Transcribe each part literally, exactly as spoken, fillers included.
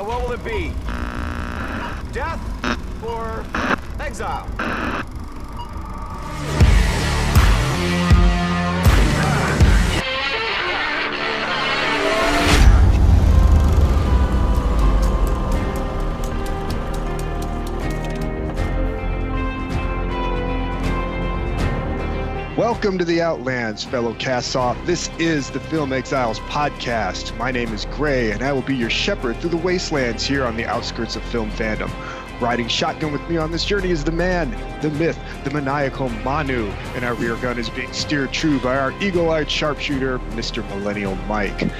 Now what will it be? Death or exile? Welcome to the Outlands, fellow cast-off. This is the Film Exiles podcast. My name is Gray, and I will be your shepherd through the wastelands here on the outskirts of film fandom. Riding shotgun with me on this journey is the man, the myth, the maniacal Manu, and our rear gun is being steered true by our eagle-eyed sharpshooter, Mister Millennial Mike.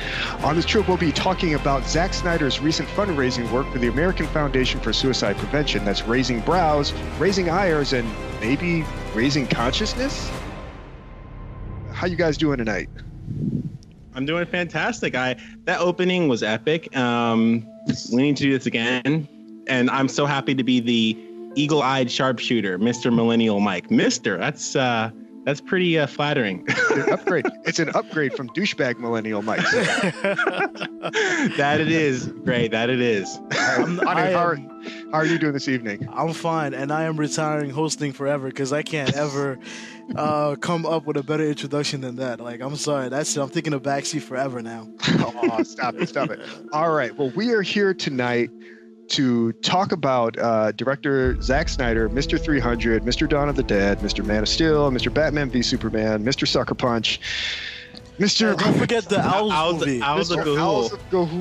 On this trip, we'll be talking about Zack Snyder's recent fundraising work for the American Foundation for Suicide Prevention that's raising brows, raising ires, and maybe raising consciousness? How you guys doing tonight? I'm doing fantastic. I that opening was epic. Um, we need to do this again, and I'm so happy to be the eagle-eyed sharpshooter, Mister Millennial Mike. Mister, that's uh, that's pretty uh, flattering. It's an upgrade. It's an upgrade from douchebag Millennial Mike. That it is, Gray. That it is. I'm, I, how, are, how are you doing this evening? I'm fine, and I am retiring hosting forever because I can't ever. Uh, come up with a better introduction than that. Like, I'm sorry, that's it. I'm thinking of backseat forever now. Oh, stop it, stop it. All right, well, we are here tonight to talk about uh, director Zack Snyder, Mister three hundred, Mister Dawn of the Dead, Mister Man of Steel, Mister Batman v Superman, Mister Sucker Punch, Mister Oh, don't forget the Owls, Owls movie. Owls of Ga'Hoole.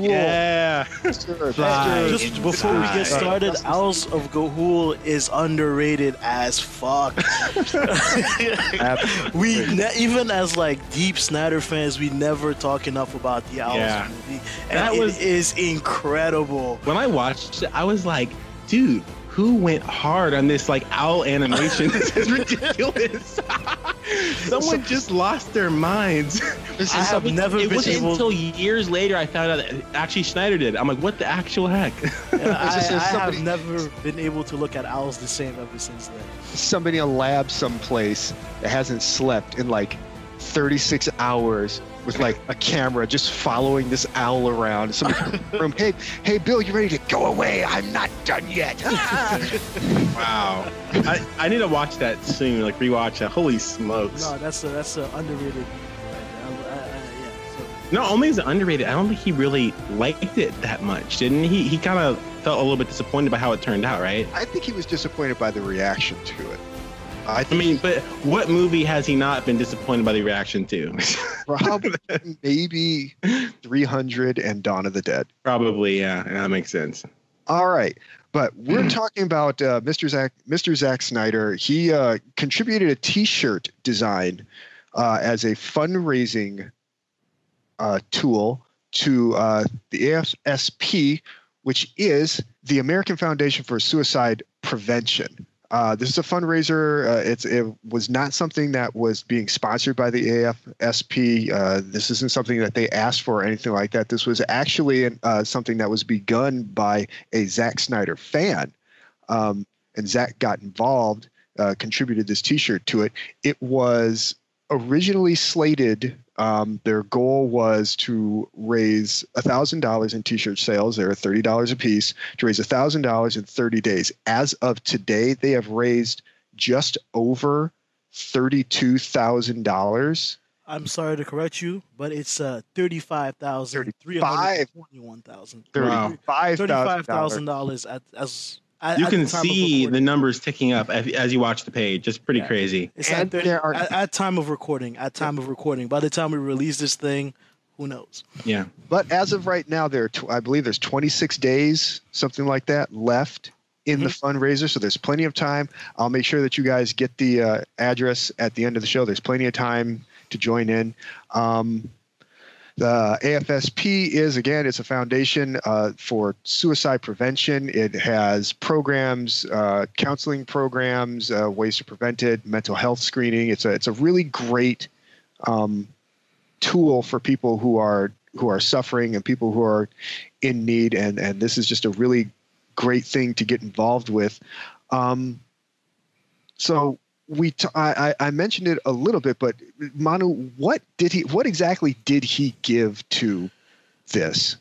Yeah. Mister Fly. Just before Fly. we get started, Fly. Owls of Ga'Hoole is underrated as fuck. we ne- even as like deep Snyder fans, we never talk enough about the Owls yeah. movie. And that was, it is incredible. When I watched it, I was like, dude, who went hard on this like owl animation? This is ridiculous. Someone just lost their minds. This is I have never it been wasn't able... until years later I found out that actually Snyder did. I'm like, what the actual heck? Yeah, I, I somebody... have never been able to look at owls the same ever since then. Somebody in a lab someplace that hasn't slept in like thirty-six hours with like a camera just following this owl around. Somebody from, hey, hey, Bill, you ready to go away? I'm not done yet. Ah! Wow. I, I need to watch that soon, like rewatch that. Holy smokes. No, that's a, that's a underrated. I, I, I, yeah, so. Not only is it underrated, I don't think he really liked it that much, didn't he? He kind of felt a little bit disappointed by how it turned out, right? I think he was disappointed by the reaction to it. I, I mean, but what movie has he not been disappointed by the reaction to? Probably, maybe three hundred and Dawn of the Dead. Probably, yeah, yeah, that makes sense. All right, but we're talking about uh, Mister Zack, Mister Zack Snyder. He uh, contributed a T-shirt design uh, as a fundraising uh, tool to uh, the A F S P, which is the American Foundation for Suicide Prevention. Uh, this is a fundraiser. Uh, it's, it was not something that was being sponsored by the A F S P. Uh, this isn't something that they asked for or anything like that. This was actually an, uh, something that was begun by a Zack Snyder fan. Um, and Zack got involved, uh, contributed this T-shirt to it. It was originally slated. Um, their goal was to raise one thousand dollars in T-shirt sales. They were thirty dollars a piece, to raise one thousand dollars in thirty days. As of today, they have raised just over thirty-two thousand dollars. I'm sorry to correct you, but it's uh, thirty-five thousand dollars. thirty-five thousand dollars. thirty-five thousand dollars at as. At, you at can the see the numbers ticking up as, as you watch the page. It's pretty yeah. crazy. It's and at, there are, at, at time of recording, at time of recording. By the time we release this thing, who knows? Yeah. But as of right now, there are tw- I believe there's twenty-six days, something like that, left in mm-hmm. the fundraiser. So there's plenty of time. I'll make sure that you guys get the uh, address at the end of the show. There's plenty of time to join in. Um, The A F S P is, again, it's a foundation uh, for suicide prevention. It has programs, uh, counseling programs, uh, ways to prevent it, mental health screening. It's a it's a really great um, tool for people who are who are suffering and people who are in need. And, and this is just a really great thing to get involved with. Um, so. We t- I, I mentioned it a little bit, but Manu, what did he? What exactly did he give to this?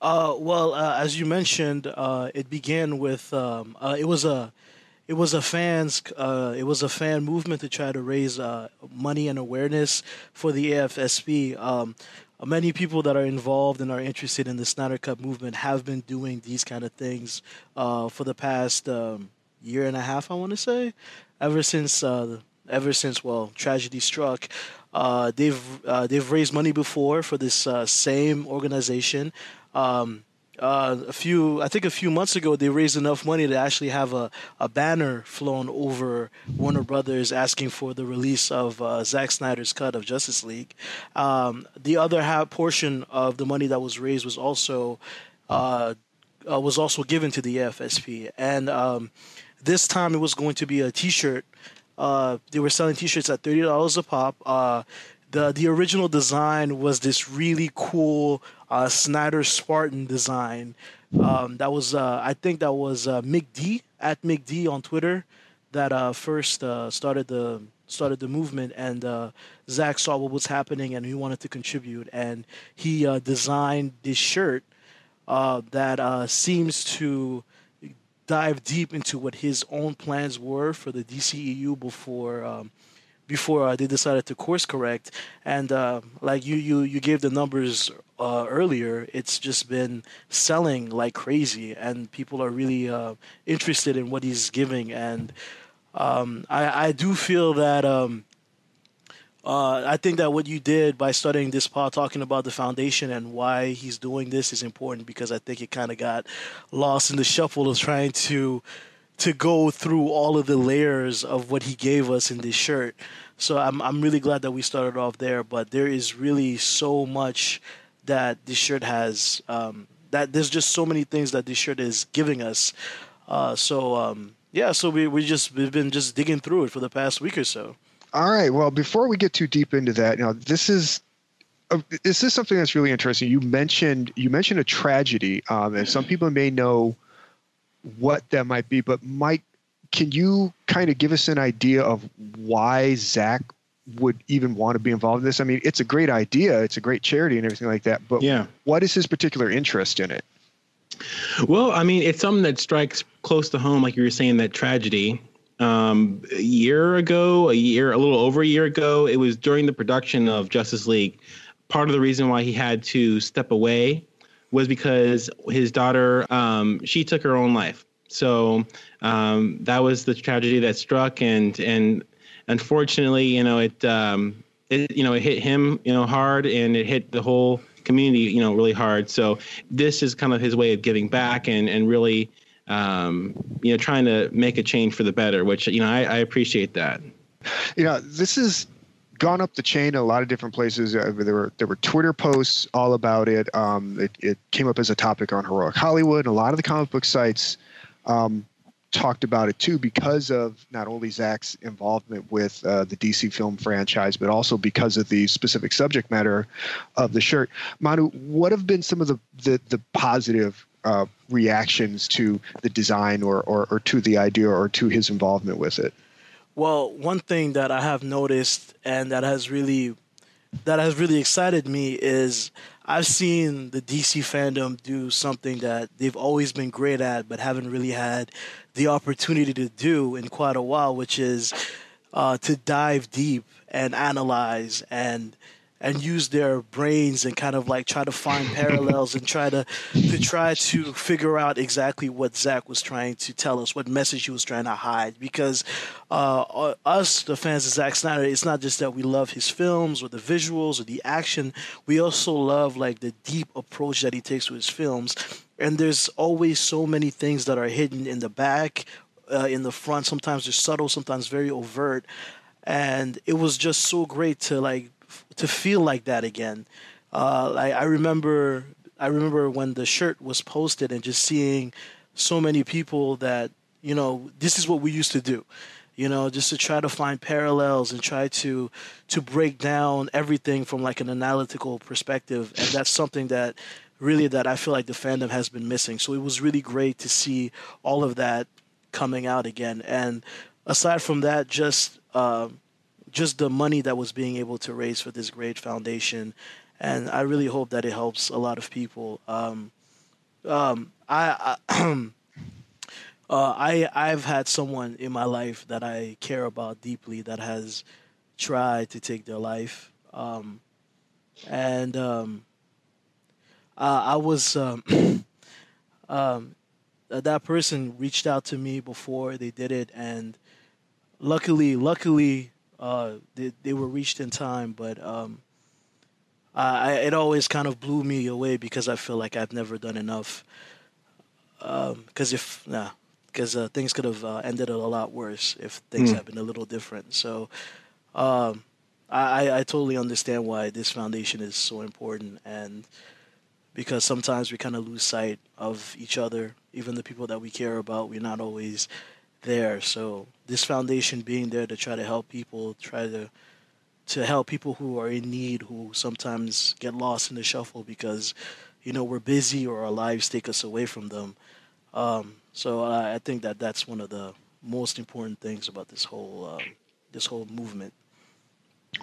Uh, well, uh, as you mentioned, uh, it began with um, uh, it was a it was a fans uh, it was a fan movement to try to raise uh, money and awareness for the A F S P. Um, Many people that are involved and are interested in the Snyder Cut movement have been doing these kind of things uh, for the past um, year and a half, I want to say. Ever since, uh, ever since, well, tragedy struck, uh, they've uh, they've raised money before for this uh, same organization. Um, uh, a few, I think, a few months ago, they raised enough money to actually have a a banner flown over Warner Brothers asking for the release of uh, Zack Snyder's cut of Justice League. Um, the other half portion of the money that was raised was also uh, uh, was also given to the A F S P, and um, this time it was going to be a T-shirt. Uh, they were selling T-shirts at thirty dollars a pop. Uh, The the original design was this really cool uh, Snyder Spartan design. Um, that was uh, I think that was uh, Mick D at Mick D on Twitter that uh, first uh, started the started the movement, and uh, Zach saw what was happening and he wanted to contribute, and he uh, designed this shirt uh, that uh, seems to dive deep into what his own plans were for the D C E U before. Um, before uh, they decided to course correct. And uh, like you, you, you gave the numbers uh, earlier, it's just been selling like crazy, and people are really uh, interested in what he's giving. And um, I, I do feel that, um, uh, I think that what you did by starting this pod talking about the foundation and why he's doing this is important, because I think it kind of got lost in the shuffle of trying to to go through all of the layers of what he gave us in this shirt. So I'm I'm really glad that we started off there, but there is really so much that this shirt has, um, that there's just so many things that this shirt is giving us. Uh, so um, yeah, so we, we just, we've been just digging through it for the past week or so. All right. Well, before we get too deep into that, you know, this is, uh, this is something that's really interesting. You mentioned, you mentioned a tragedy, um, and some people may know what that might be, but Mike, can you kind of give us an idea of why Zach would even want to be involved in this? I mean, it's a great idea, it's a great charity and everything like that, but yeah, what is his particular interest in it? Well, I mean, it's something that strikes close to home, like you were saying, that tragedy. Um, a year ago, a year, a little over a year ago, it was during the production of Justice League. Part of the reason why he had to step away was because his daughter, um, she took her own life. So um, that was the tragedy that struck, and and unfortunately, you know, it, um, it, you know, it hit him, you know, hard, and it hit the whole community, you know, really hard. So this is kind of his way of giving back and and really, um, you know, trying to make a change for the better, which, you know, I, I appreciate that. You know, this is gone up the chain in a lot of different places. Uh, there were there were Twitter posts all about it. Um, it. It came up as a topic on Heroic Hollywood, and a lot of the comic book sites um, talked about it too, because of not only Zach's involvement with uh, the D C film franchise, but also because of the specific subject matter of the shirt. Manu, what have been some of the the, the positive uh, reactions to the design, or, or or to the idea, or to his involvement with it? Well, one thing that I have noticed and that has really that has really excited me is I've seen the D C fandom do something that they've always been great at but haven't really had the opportunity to do in quite a while, which is uh, to dive deep and analyze and and use their brains and kind of like try to find parallels and try to to try to figure out exactly what Zach was trying to tell us, what message he was trying to hide. Because uh, us, the fans of Zack Snyder, it's not just that we love his films or the visuals or the action. We also love like the deep approach that he takes to his films. And there's always so many things that are hidden in the back, uh, in the front. Sometimes they're subtle, sometimes very overt. And it was just so great to like, to feel like that again. Uh, I, I remember I remember when the shirt was posted and just seeing so many people that, you know, this is what we used to do, you know, just to try to find parallels and try to to break down everything from like an analytical perspective. And that's something that really that I feel like the fandom has been missing. So it was really great to see all of that coming out again. And aside from that, just... Uh, just the money that was being able to raise for this great foundation. And I really hope that it helps a lot of people. Um, Um, I, I uh, I, I've had someone in my life that I care about deeply that has tried to take their life, um, and um, I, I was um, um, that person reached out to me before they did it, and luckily, luckily, uh, they they were reached in time, but. Um, I, it always kind of blew me away because I feel like I've never done enough. Because um, if nah, because uh, things could have uh, ended a lot worse if things mm. had been a little different. So um, I, I totally understand why this foundation is so important, and because sometimes we kind of lose sight of each other, even the people that we care about. We're not always there. So this foundation being there to try to help people, try to. to help people who are in need, who sometimes get lost in the shuffle because, you know, we're busy or our lives take us away from them. Um, so I, I think that that's one of the most important things about this whole uh, this whole movement.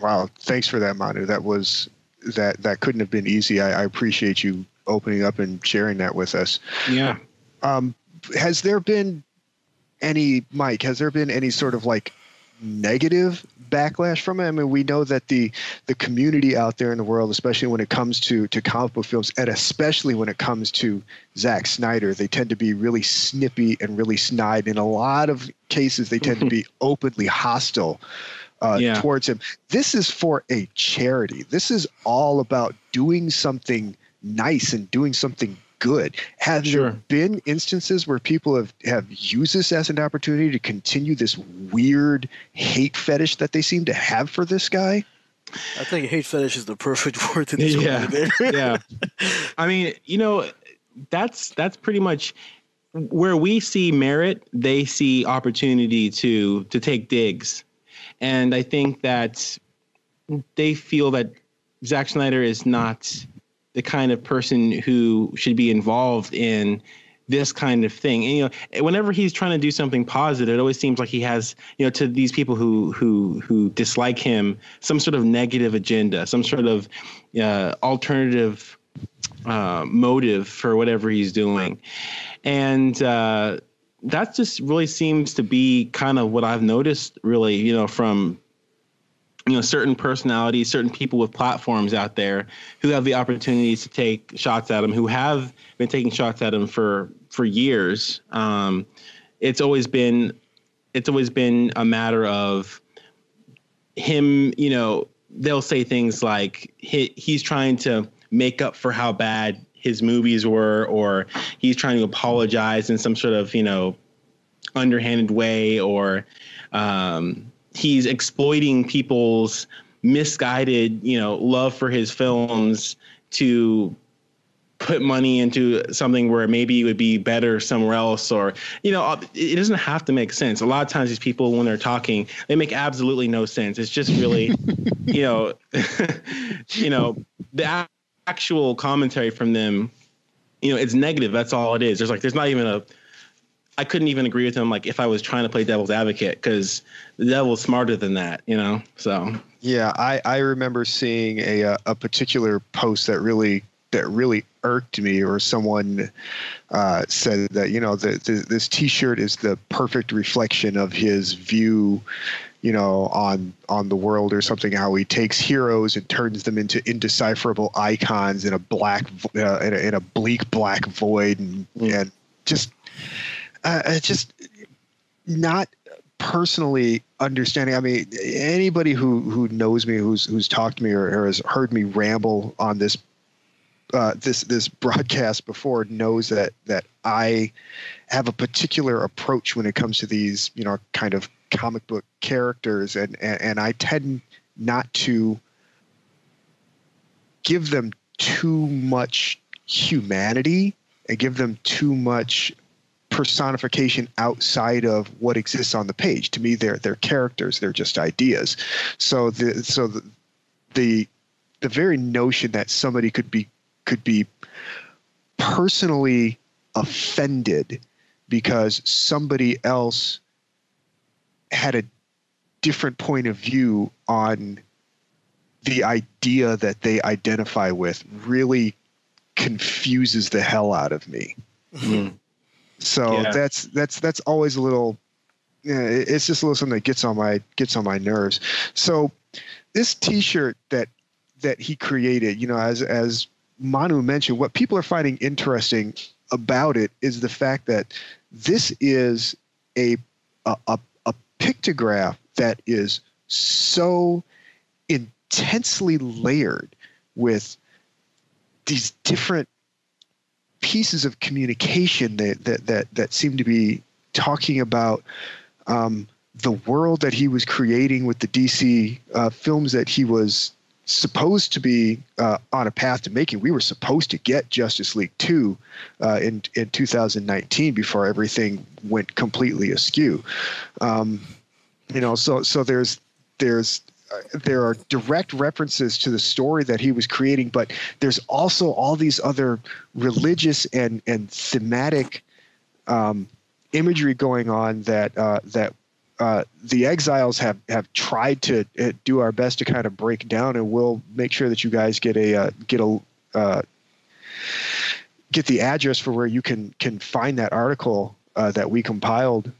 Wow. Thanks for that, Manu. That was that that couldn't have been easy. I, I appreciate you opening up and sharing that with us. Yeah. Um, has there been any, Mike, has there been any sort of like negative backlash from it? I mean, we know that the the community out there in the world, especially when it comes to to comic book films, and especially when it comes to Zack Snyder, they tend to be really snippy and really snide. In a lot of cases, they tend to be openly hostile uh, yeah. towards him. This is for a charity. This is all about doing something nice and doing something good. Have sure. there been instances where people have, have used this as an opportunity to continue this weird hate fetish that they seem to have for this guy? I think hate fetish is the perfect word to describe it. Yeah. I mean, you know, that's that's pretty much where we see merit, they see opportunity to to take digs. And I think that they feel that Zack Snyder is not the kind of person who should be involved in this kind of thing. And, you know, whenever he's trying to do something positive, it always seems like he has, you know, to these people who, who, who dislike him, some sort of negative agenda, some sort of uh, alternative uh, motive for whatever he's doing. And uh, that just really seems to be kind of what I've noticed really, you know, from, you know, certain personalities, certain people with platforms out there who have the opportunities to take shots at him, who have been taking shots at him for for years. Um, it's always been it's always been a matter of him. You know, they'll say things like he, he's trying to make up for how bad his movies were, or he's trying to apologize in some sort of, you know, underhanded way, or um he's exploiting people's misguided, you know, love for his films to put money into something where maybe it would be better somewhere else, or, you know, it doesn't have to make sense. A lot of times these people, when they're talking, they make absolutely no sense. It's just really, you know, you know, the actual commentary from them, you know, it's negative. That's all it is. There's like, there's not even a, I couldn't even agree with him, like, if I was trying to play devil's advocate, because the devil's smarter than that, you know? So, yeah, I, I remember seeing a a particular post that really that really irked me, or someone uh, said that, you know, the, the, this T-shirt is the perfect reflection of his view, you know, on on the world or something, how he takes heroes and turns them into indecipherable icons in a black uh, in, a, in a bleak black void, and, mm. and just... Uh, it's just not personally understanding. I mean, anybody who, who knows me, who's who's talked to me, or, or has heard me ramble on this uh, this this broadcast before knows that that I have a particular approach when it comes to these, you know, kind of comic book characters, and and, and I tend not to give them too much humanity and give them too much personification outside of what exists on the page. To me, they're they're characters. They're just ideas. So the so the the, the very notion that somebody could be could be personally offended because somebody else had a different point of view on the idea that they identify with really confuses the hell out of me. Mm-hmm. So yeah. that's that's that's always a little. Yeah, it's just a little something that gets on my gets on my nerves. So this T-shirt that that he created, you know, as as Manu mentioned, what people are finding interesting about it is the fact that this is a a, a, a pictograph that is so intensely layered with these different pieces of communication that that that, that seem to be talking about. Um, the world that he was creating with the D C uh, films that he was supposed to be uh, on a path to making. We were supposed to get Justice League two uh, in, in two thousand nineteen before everything went completely askew. Um, you know, so so there's there's uh, there are direct references to the story that he was creating, but there's also all these other religious and and thematic Um, imagery going on that uh, that uh, the exiles have have tried to uh, do our best to kind of break down, and we'll make sure that you guys get a uh, get a uh, get the address for where you can can find that article uh, that we compiled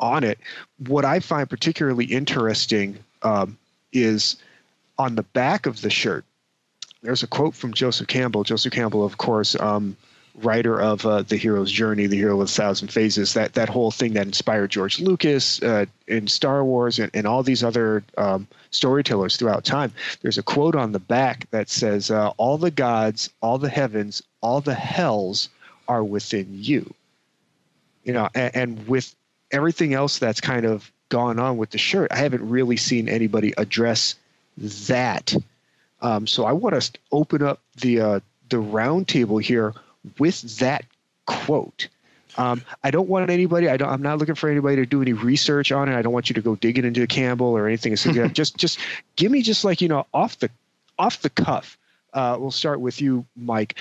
on it. What I find particularly interesting um, is on the back of the shirt. There's a quote from Joseph Campbell. Joseph Campbell, of course. Um, writer of uh, The Hero's Journey, The Hero with a Thousand Faces, that that whole thing that inspired George Lucas uh, in Star Wars and, and all these other um, storytellers throughout time. There's a quote on the back that says, uh, all the gods, all the heavens, all the hells are within you. You know, and, and with everything else that's kind of gone on with the shirt, I haven't really seen anybody address that. Um, so I want us to open up the, uh, the round table here with that quote. Um, I don't want anybody, I don't, I'm not looking for anybody to do any research on it. I don't want you to go digging into Campbell or anything. So just, just give me just like, you know, off the, off the cuff. Uh, we'll start with you, Mike.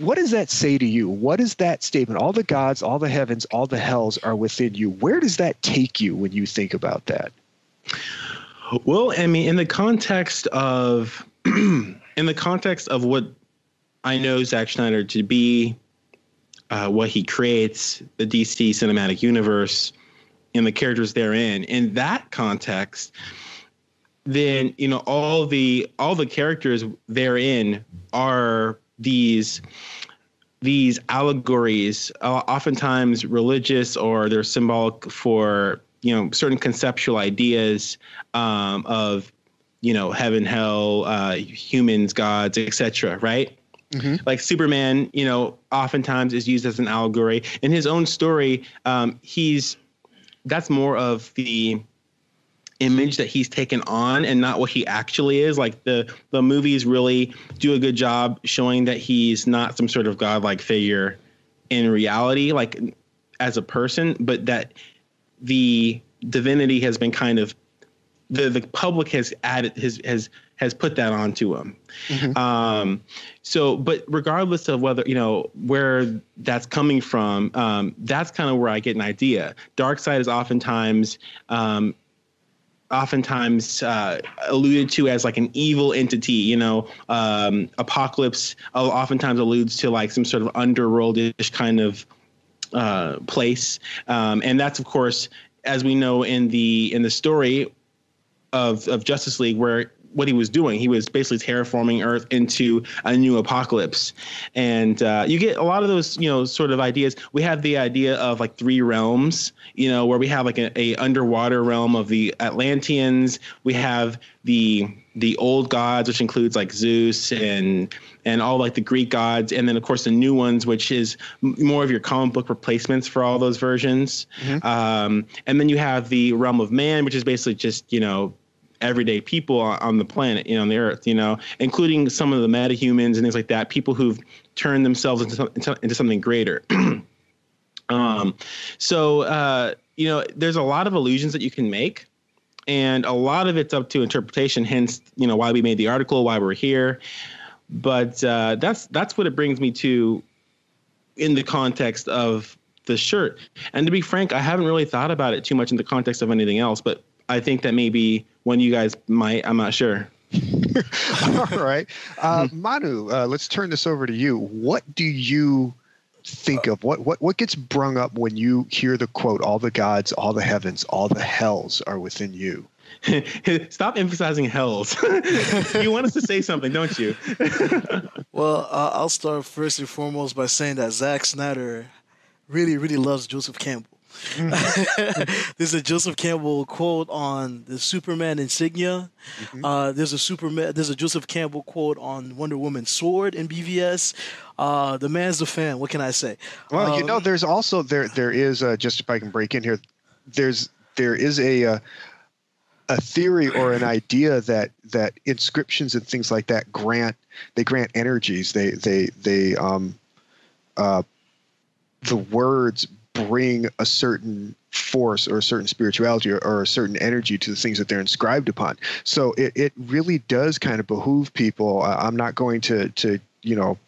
What does that say to you? What is that statement? All the gods, all the heavens, all the hells are within you. Where does that take you when you think about that? Well, I mean, in the context of, in the context of what I know Zack Snyder to be, uh, what he creates, the D C cinematic universe, and the characters therein. In that context, then you know all the all the characters therein are these these allegories, uh, oftentimes religious, or they're symbolic for you know certain conceptual ideas um, of you know heaven, hell, uh, humans, gods, et cetera. Right. Mm-hmm. Like Superman, you know, oftentimes is used as an allegory in his own story. Um, he's that's more of the image that he's taken on and not what he actually is. Like the the movies really do a good job showing that he's not some sort of godlike figure in reality, like as a person, but that the divinity has been kind of the the public has added his has. has put that onto him. Mm-hmm. Um, so, but regardless of whether, you know, where that's coming from, um, that's kind of where I get an idea. Darkseid is oftentimes, um, oftentimes uh, alluded to as like an evil entity, you know, um, Apocalypse oftentimes alludes to like some sort of underworldish kind of uh, place. Um, and that's, of course, as we know in the, in the story of, of Justice League, where what he was doing. He was basically terraforming Earth into a new apocalypse. And uh, you get a lot of those, you know, sort of ideas. We have the idea of like three realms, you know, where we have like a, a underwater realm of the Atlanteans. We have the the old gods, which includes like Zeus and and all like the Greek gods. And then, of course, the new ones, which is more of your comic book replacements for all those versions. Mm-hmm. Um, and then you have the realm of man, which is basically just, you know, everyday people on the planet, you know, on the earth, you know, including some of the metahumans and things like that, people who've turned themselves into, into, into something greater. um, so, uh, you know, there's a lot of illusions that you can make, and a lot of it's up to interpretation, hence, you know, why we made the article, why we're here. But uh, that's that's what it brings me to in the context of the shirt. And to be frank, I haven't really thought about it too much in the context of anything else, but I think that maybe one of you guys might, I'm not sure. All right. Uh, Manu, uh, let's turn this over to you. What do you think of? What, what, what gets brung up when you hear the quote, all the gods, all the heavens, all the hells are within you? Stop emphasizing hells. You want us to say something, don't you? Well, uh, I'll start first and foremost by saying that Zack Snyder really, really loves Joseph Campbell. There's a Joseph Campbell quote on the Superman insignia. Mm-hmm. Uh, there's a Superman. There's a Joseph Campbell quote on Wonder Woman's sword in B V S. Uh, the man's the fan. What can I say? Well, um, you know, there's also there. There is uh, just if I can break in here. There's there is a. Uh, a theory or an idea that, that inscriptions and things like that grant, they grant energies. They, they, they, um, uh, the words bring a certain force or a certain spirituality or, or a certain energy to the things that they're inscribed upon. So it, it really does kind of behoove people. Uh, I'm not going to, to, you know,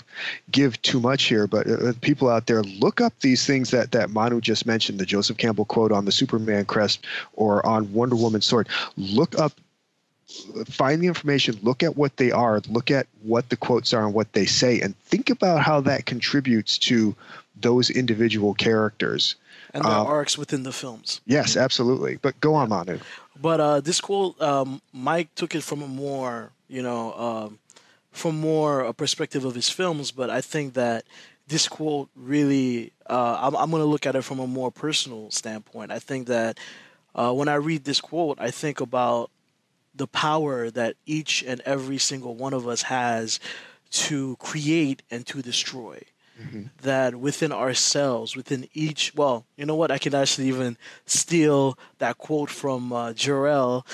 give too much here, but uh, people out there, look up these things that, that Manu just mentioned, the Joseph Campbell quote on the Superman crest or on Wonder Woman's sword. Look up, find the information, look at what they are, look at what the quotes are and what they say, and think about how that contributes to those individual characters. And the uh, arcs within the films. Yes, absolutely. But go on, Manu. But uh, this quote, um, Mike took it from a more, you know, um, from more a perspective of his films, but I think that this quote really, uh, I'm, I'm going to look at it from a more personal standpoint. I think that uh, when I read this quote, I think about the power that each and every single one of us has to create and to destroy. Mm-hmm. That within ourselves, within each, well, you know what? I can actually even steal that quote from uh, Jor-El.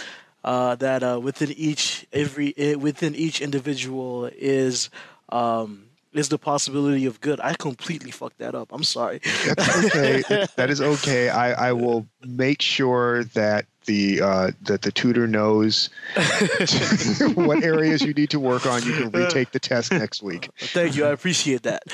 Uh, that uh, within each every it, within each individual is um, is the possibility of good. I completely fucked that up. I'm sorry. That's okay. That is okay. I, I will make sure that the uh, that the tutor knows what areas you need to work on. You can retake the test next week. Thank you. I appreciate that.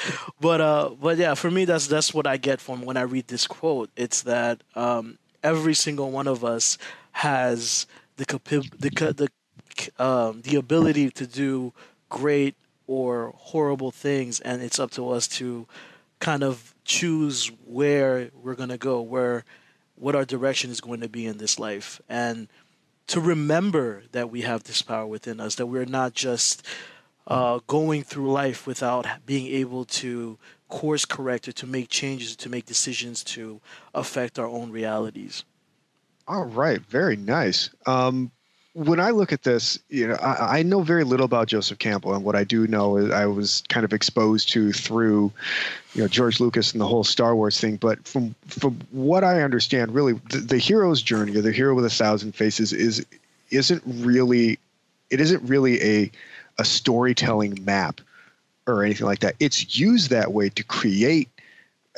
But uh, but yeah, for me, that's that's what I get from when I read this quote. It's that um, every single one of us has the the the um, the ability to do great or horrible things, and it's up to us to kind of choose where we're gonna go, where what our direction is going to be in this life, and to remember that we have this power within us, that we're not just uh, going through life without being able to course correct or to make changes, to make decisions to affect our own realities. All right. Very nice. Um, when I look at this, you know, I, I know very little about Joseph Campbell, and what I do know is I was kind of exposed to through, you know, George Lucas and the whole Star Wars thing. But from from what I understand, really, the, the hero's journey or the hero with a thousand faces is isn't really it isn't really a a storytelling map or anything like that. It's used that way to create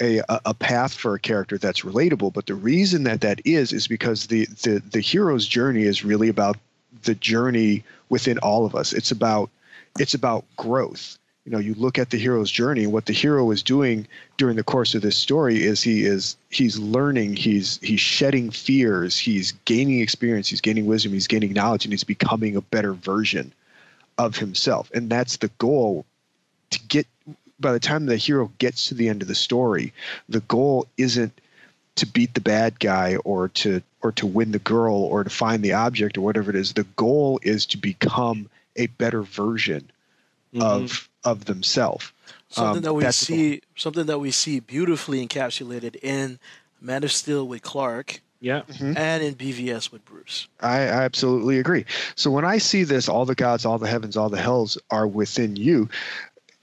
A, a path for a character that's relatable, but the reason that that is is because the, the the hero's journey is really about the journey within all of us. It's about it's about growth. You know, you look at the hero's journey. What the hero is doing during the course of this story is he is he's learning. He's he's shedding fears. He's gaining experience. He's gaining wisdom. He's gaining knowledge, and he's becoming a better version of himself. And that's the goal. To get. By the time the hero gets to the end of the story, the goal isn't to beat the bad guy or to or to win the girl or to find the object or whatever it is. The goal is to become a better version mm-hmm. of of themselves. Something um, that we see something that we see beautifully encapsulated in Man of Steel with Clark. Yeah. Mm-hmm. And in B V S with Bruce. I, I absolutely agree. So when I see this, all the gods, all the heavens, all the hells are within you.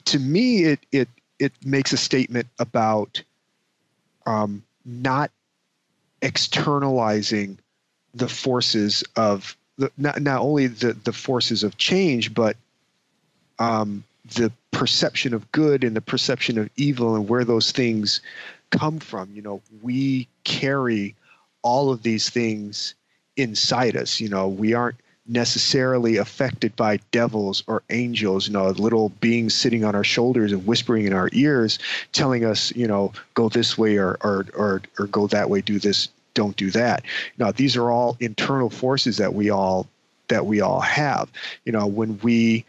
To me, it it it makes a statement about um, not externalizing the forces of the, not not only the the forces of change, but um, the perception of good and the perception of evil and where those things come from. You know, we carry all of these things inside us. You know, we aren't necessarily affected by devils or angels, you know, little beings sitting on our shoulders and whispering in our ears, telling us, you know, go this way or or or, or go that way, do this, don't do that. Now, these are all internal forces that we all that we all have. You know, when we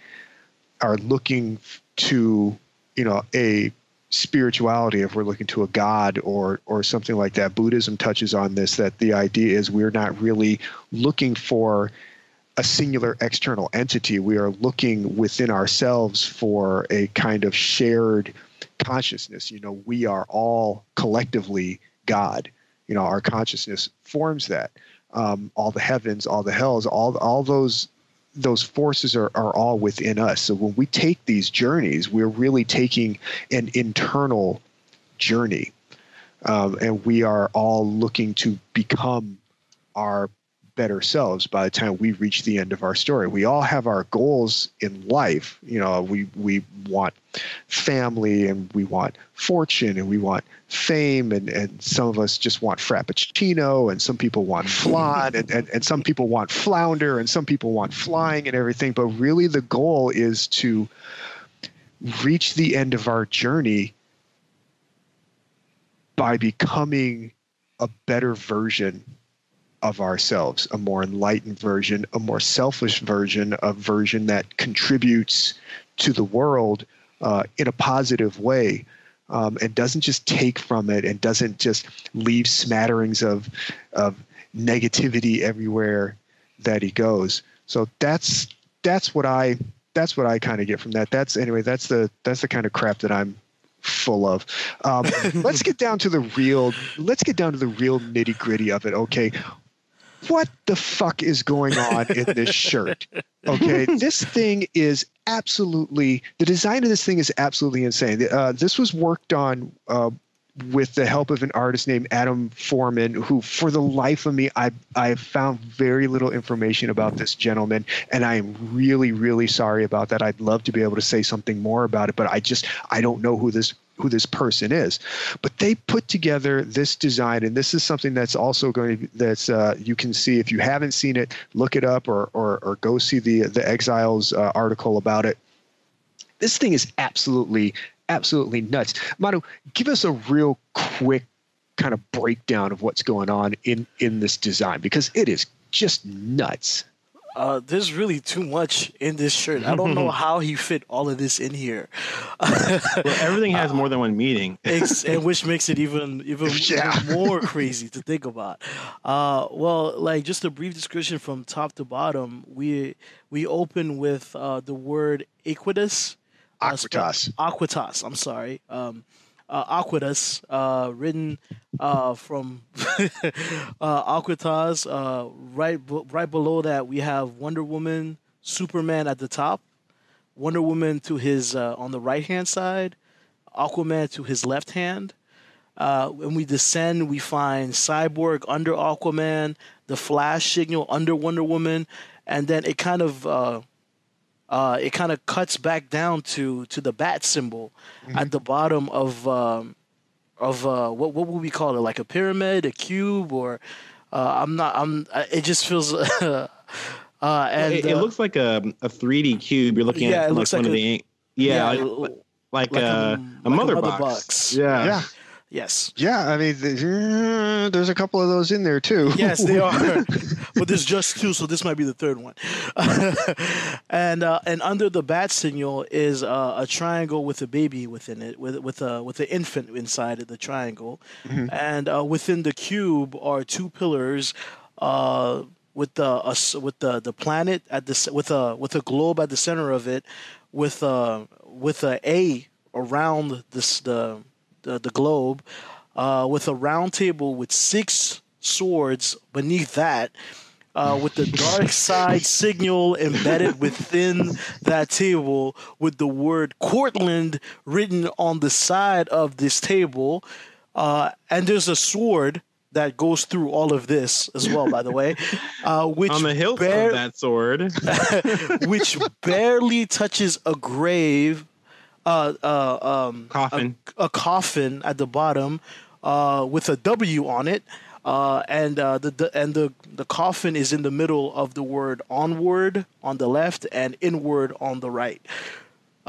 are looking to, you know, a spirituality, if we're looking to a god or or something like that, Buddhism touches on this, that the idea is we're not really looking for a singular external entity. We are looking within ourselves for a kind of shared consciousness. You know, we are all collectively God. You know, our consciousness forms that. Um, all the heavens, all the hells, all all those those forces are, are all within us. So when we take these journeys, we're really taking an internal journey. Um, and we are all looking to become our better selves by the time we reach the end of our story. We all have our goals in life. You know, we, we want family, and we want fortune, and we want fame, and, and some of us just want frappuccino, and some people want flan, and, and, and some people want flounder, and some people want flying and everything. But really the goal is to reach the end of our journey by becoming a better version of ourselves, a more enlightened version, a more selfish version, a version that contributes to the world uh, in a positive way, um, and doesn't just take from it, and doesn't just leave smatterings of, of negativity everywhere that he goes. So that's that's what I that's what I kind of get from that. That's anyway. That's the that's the kind of crap that I'm full of. Um, let's get down to the real. Let's get down to the real nitty gritty of it. Okay. What the fuck is going on in this shirt? Okay, this thing is absolutely, the design of this thing is absolutely insane. Uh, this was worked on uh, with the help of an artist named Adam Foreman, who for the life of me, I I found very little information about this gentleman, and I am really, really sorry about that. I'd love to be able to say something more about it, but I just, I don't know who this who this person is. But they put together this design, and this is something that's also going to, that's uh, you can see, if you haven't seen it, look it up, or or, or go see the the Exiles uh, article about it. This thing is absolutely, absolutely nuts. Manu, give us a real quick kind of breakdown of what's going on in, in this design, because it is just nuts. Uh, there's really too much in this shirt. I don't know how he fit all of this in here. Well, everything has more than one meaning, and which makes it even even, yeah. even more crazy to think about. Uh, well, like just a brief description from top to bottom. We we open with uh, the word Aequitas. Aequitas. Uh, Aequitas. I'm sorry. Um, uh, Aequitas, uh, written uh, from uh, Aequitas. Uh, right, b right below that, we have Wonder Woman, Superman at the top, Wonder Woman to his uh, on the right hand side, Aquaman to his left hand. Uh, when we descend, we find Cyborg under Aquaman, the Flash signal under Wonder Woman, and then it kind of. Uh, Uh, it kind of cuts back down to to the bat symbol mm-hmm. at the bottom of um, of uh, what what would we call it, like a pyramid, a cube, or uh, I'm not I'm it just feels uh, and it, it uh, looks like a a three D cube. You're looking yeah, at it like looks one like of a, the ink. yeah, yeah like, like, like a, a, a mother, like a mother box. box yeah yeah. Yes. Yeah, I mean, there's a couple of those in there too. Yes, they are. But there's just two, so this might be the third one. and uh, and under the bat signal is uh, a triangle with a baby within it, with with a with an infant inside of the triangle, mm-hmm. and uh, within the cube are two pillars, uh, with the uh, with the the planet at the with a with a globe at the center of it, with a with a A around this the. The, the globe, uh, with a round table with six swords beneath that, uh, with the dark side signal embedded within that table, with the word Cortland written on the side of this table, uh, and there's a sword that goes through all of this as well, by the way, uh, which on the hilt of that sword, which barely touches a grave. Uh, uh, um, coffin. A, a coffin at the bottom, uh, with a W on it, uh, and uh, the, the and the the coffin is in the middle of the word onward on the left and inward on the right.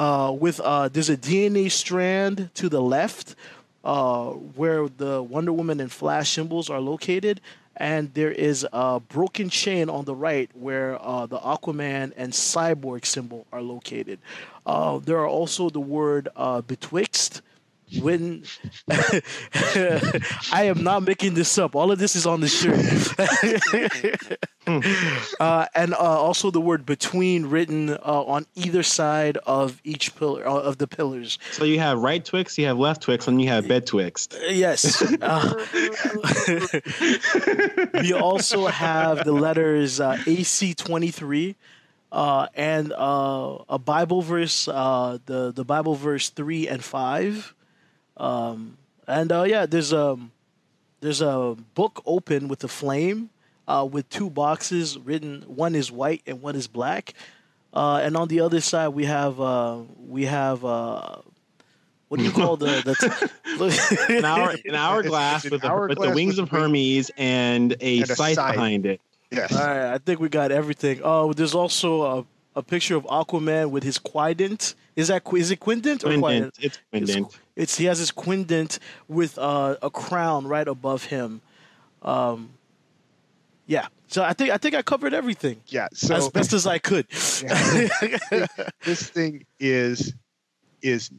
Uh, with uh, there's a D N A strand to the left, uh, where the Wonder Woman and Flash symbols are located, and there is a broken chain on the right where uh, the Aquaman and Cyborg symbol are located. Uh, there are also the word uh, betwixt. When I am not making this up, all of this is on the shirt. uh, and uh, also the word between written uh, on either side of each pillar uh, of the pillars. So you have right twixt, you have left twixt, and you have bed twixt. Yes. Uh, we also have the letters uh, A C twenty-three. Uh, and uh, a Bible verse, uh, the the Bible verse three and five, um, and uh, yeah, there's a there's a book open with a flame, uh, with two boxes written. One is white and one is black, uh, and on the other side we have uh, we have uh, what do you call the, the t- an, hour, an hourglass it's, it's an with, hour a, with the wings with of Hermes and a and scythe a behind it. Yes. All right, I think we got everything. Oh, there's also a, a picture of Aquaman with his quindent. Is that is it quindent or quindent? It's quindent. It's, it's he has his quindent with uh, a crown right above him. Um, yeah. So I think I think I covered everything. Yeah. So as best as I could. Yeah. This thing is is.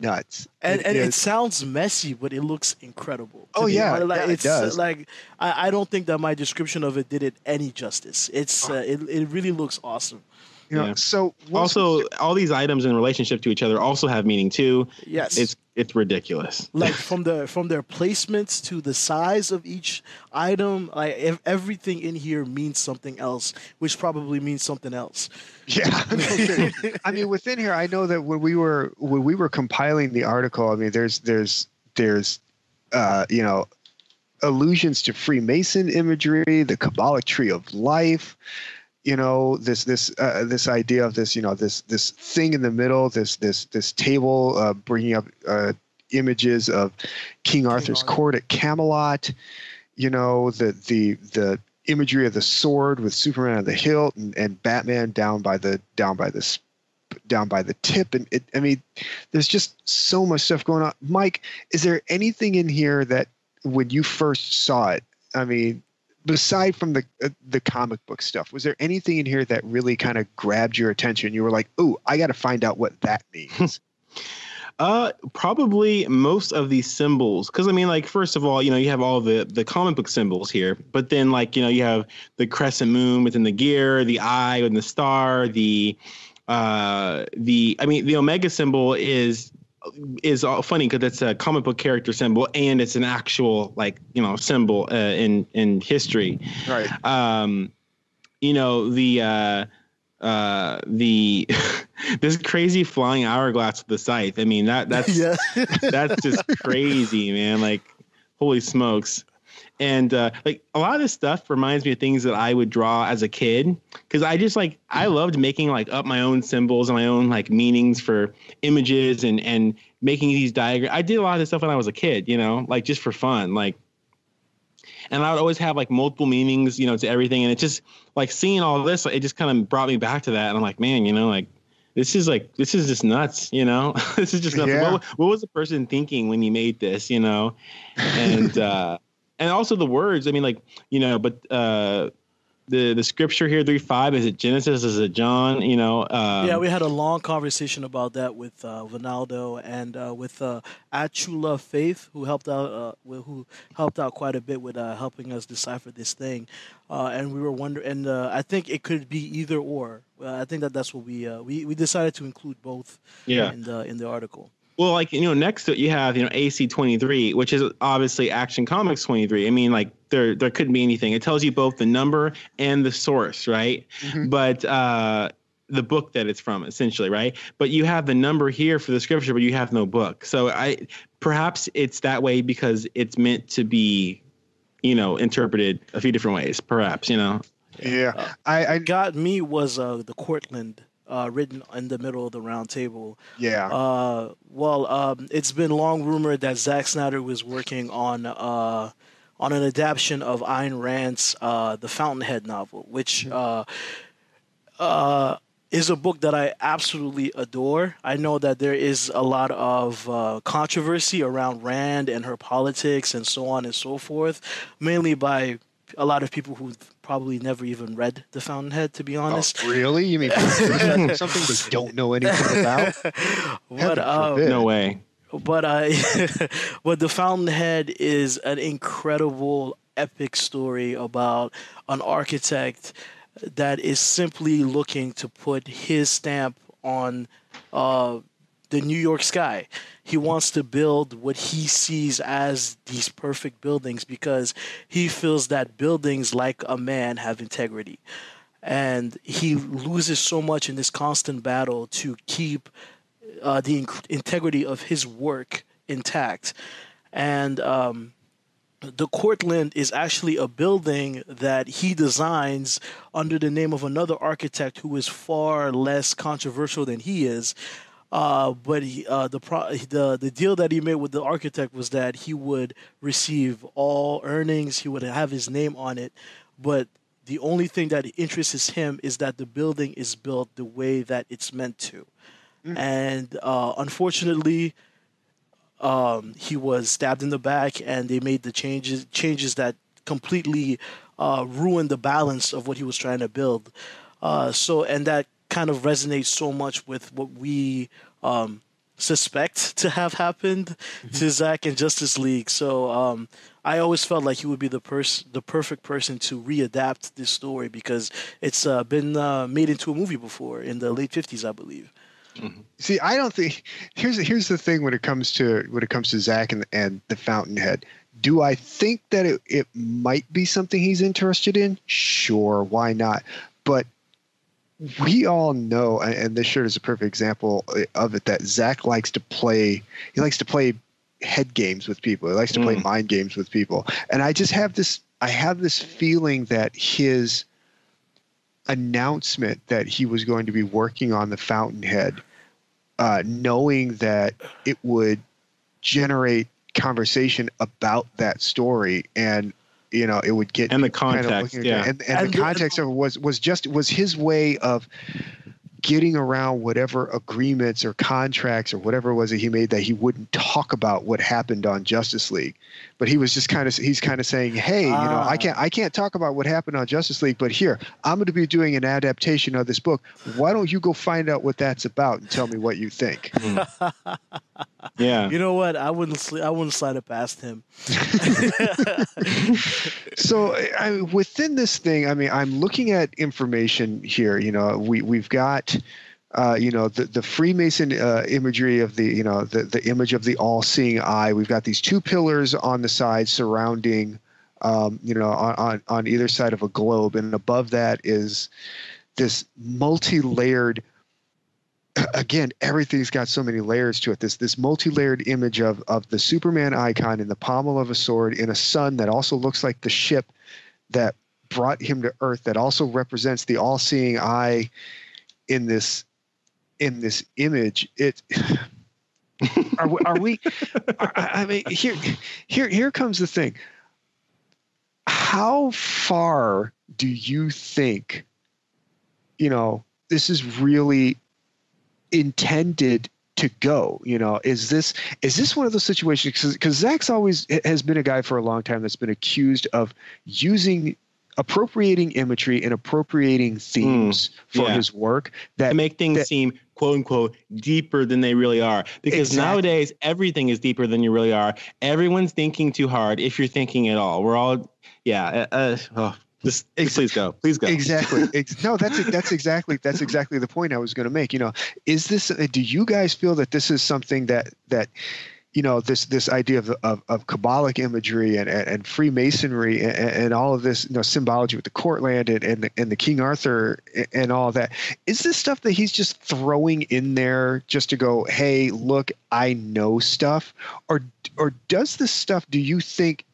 nuts. And it, and it sounds messy, but it looks incredible. Oh, yeah, like, yeah, it's, it does. Like, I, I don't think that my description of it did it any justice. It's uh, it, it really looks awesome. You know, yeah. So also, all these items in relationship to each other also have meaning, too. Yes. It's it's ridiculous. Like, from the from their placements to the size of each item, like if everything in here means something else, which probably means something else. Yeah. Okay. I mean, within here, I know that when we were when we were compiling the article, I mean, there's there's there's, uh, you know, allusions to Freemason imagery, the Kabbalah tree of life. You know, this this uh, this idea of this, you know, this this thing in the middle, this this this table uh, bringing up uh, images of King Arthur's King Arthur. court at Camelot. You know, the the the imagery of the sword with Superman on the hilt and, and Batman down by the down by the down by the tip. And it, I mean, there's just so much stuff going on. Mike, is there anything in here that when you first saw it, I mean, aside from the uh, the comic book stuff, was there anything in here that really kind of grabbed your attention? You were like, "Ooh, I got to find out what that means." uh, probably most of these symbols, because I mean, like, first of all, you know, you have all the the comic book symbols here, but then, like, you know, you have the crescent moon within the gear, the eye and the star, the uh, the I mean, the omega symbol is. is all funny because it's a comic book character symbol and it's an actual, like, you know, symbol uh, in in history, right? Um, you know, the uh, uh, the this crazy flying hourglass with the scythe. I mean, that that's yeah. that's just crazy, man. Like, holy smokes! And uh, like a lot of this stuff reminds me of things that I would draw as a kid because I just like I loved making like up my own symbols and my own like meanings for images and and making these diagrams. I did a lot of this stuff when I was a kid, you know, like just for fun, like. And I would always have like multiple meanings, you know, to everything. And it just like seeing all this, like, it just kind of brought me back to that. And I'm like, man, you know, like this is like this is just nuts, you know, this is just nuts. Yeah. What, what was the person thinking when you made this, you know, and uh and also the words, I mean, like, you know, but uh, the the scripture here, three five, is it Genesis? Is it John? You know? Um, yeah, we had a long conversation about that with uh, Ronaldo and uh, with uh, Achula Faith, who helped out uh, who helped out quite a bit with uh, helping us decipher this thing. Uh, and we were wondering, and uh, I think it could be either or. Uh, I think that that's what we, uh, we, we decided to include both yeah. in the, in the article. Well, like, you know, next to it, you have, you know, A C twenty-three, which is obviously Action Comics twenty-three. I mean, like, there there couldn't be anything. It tells you both the number and the source, right? Mm-hmm. But uh, the book that it's from, essentially, right? But you have the number here for the scripture, but you have no book. So I perhaps it's that way because it's meant to be, you know, interpreted a few different ways, perhaps, you know? Yeah. Uh, I, I got me was uh, the Cortland. Uh, written in the middle of the round table. Yeah. Uh, well, um, it's been long rumored that Zack Snyder was working on uh, on an adaptation of Ayn Rand's uh, The Fountainhead novel, which uh, uh, is a book that I absolutely adore. I know that there is a lot of uh, controversy around Rand and her politics and so on and so forth, mainly by a lot of people who probably never even read The Fountainhead, to be honest. Oh, really? You mean something we don't know anything about? But, um, no way. But, uh, but The Fountainhead is an incredible, epic story about an architect that is simply looking to put his stamp on uh, the New York sky. He wants to build what he sees as these perfect buildings because he feels that buildings, like a man, have integrity. And he loses so much in this constant battle to keep uh, the in- integrity of his work intact. And um, the Cortland is actually a building that he designs under the name of another architect who is far less controversial than he is. Uh, but he, uh, the, pro- the the deal that he made with the architect was that he would receive all earnings, he would have his name on it, but the only thing that interests him is that the building is built the way that it's meant to. Mm. And uh, unfortunately... Um, he was stabbed in the back, and they made the changes changes that completely uh, ruined the balance of what he was trying to build. Uh, so, and that kind of resonates so much with what we um, suspect to have happened mm-hmm. to Zack and Justice League. So, um, I always felt like he would be the pers- the perfect person to readapt this story because it's uh, been uh, made into a movie before in the late fifties, I believe. Mm-hmm. See, I don't think here's here's the thing when it comes to when it comes to Zack and and the Fountainhead. Do I think that it, it might be something he's interested in? Sure, why not? But we all know, and this shirt is a perfect example of it, that Zack likes to play. He likes to play head games with people. He likes to mm. play mind games with people. And I just have this. I have this feeling that his announcement that he was going to be working on The Fountainhead, uh, knowing that it would generate conversation about that story, and you know it would get and the context, kind of yeah, and, and, and the context the, of it was was just was his way of getting around whatever agreements or contracts or whatever it was that he made that he wouldn't talk about what happened on Justice League. But he was just kind of, he's kind of saying, hey, ah. you know, I can't, I can't talk about what happened on Justice League, but here, I'm going to be doing an adaptation of this book. Why don't you go find out what that's about and tell me what you think? Mm. Yeah. You know what? I wouldn't, sl- I wouldn't slide it past him. So I, within this thing, I mean, I'm looking at information here, you know, we, we've got, Uh, you know, the, the Freemason uh, imagery of the, you know, the, the image of the all-seeing eye. We've got these two pillars on the side surrounding, um, you know, on, on, on either side of a globe. And above that is this multi-layered, again, everything's got so many layers to it. This this multi-layered image of, of the Superman icon in the pommel of a sword in a sun that also looks like the ship that brought him to Earth, that also represents the all-seeing eye in this in this image. It are we, are we are, I mean here here here comes the thing. How far do you think, you know, this is really intended to go? You know, is this is this one of those situations, because Zack's always has been a guy for a long time that's been accused of using appropriating imagery and appropriating themes mm, for yeah. his work that to make things that, seem quote unquote deeper than they really are, because exactly. nowadays everything is deeper than you really are. Everyone's thinking too hard. If you're thinking at all, we're all, yeah. Uh, oh, just, please go, please go. Exactly. No, that's, that's exactly, that's exactly the point I was going to make. You know, is this, do you guys feel that this is something that, that, you know, this this idea of of, of Kabbalic imagery and, and, and Freemasonry and, and all of this, you know, symbology with the Cortland and and the, and the King Arthur and all that. Is this stuff that he's just throwing in there just to go, hey, look, I know stuff? Or or does this stuff, do you think,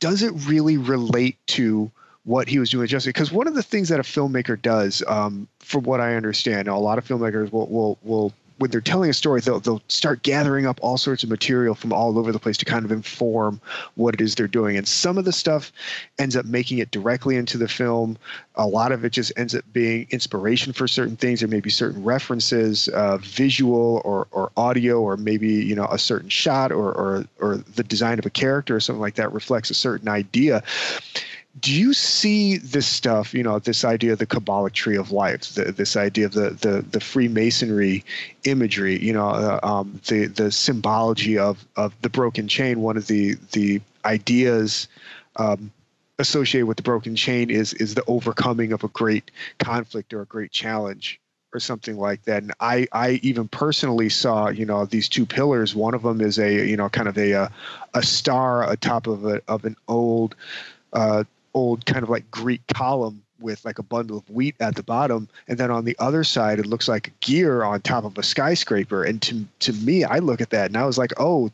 does it really relate to what he was doing justly? Because one of the things that a filmmaker does, um, from what I understand, a lot of filmmakers will will will when they're telling a story, they'll they'll start gathering up all sorts of material from all over the place to kind of inform what it is they're doing. And some of the stuff ends up making it directly into the film. A lot of it just ends up being inspiration for certain things, or maybe certain references, uh, visual or or audio, or maybe you know a certain shot or or or the design of a character or something like that reflects a certain idea. Do you see this stuff, you know, this idea of the Kabbalah tree of life, the, this idea of the, the, the Freemasonry imagery, you know, uh, um, the, the symbology of, of the broken chain? One of the, the ideas um, associated with the broken chain is, is the overcoming of a great conflict or a great challenge or something like that. And I, I even personally saw, you know, these two pillars. One of them is a, you know, kind of a, a star atop of a, of an old, uh, old kind of like Greek column with like a bundle of wheat at the bottom, and then on the other side it looks like a gear on top of a skyscraper. And to to me, I look at that and I was like, oh,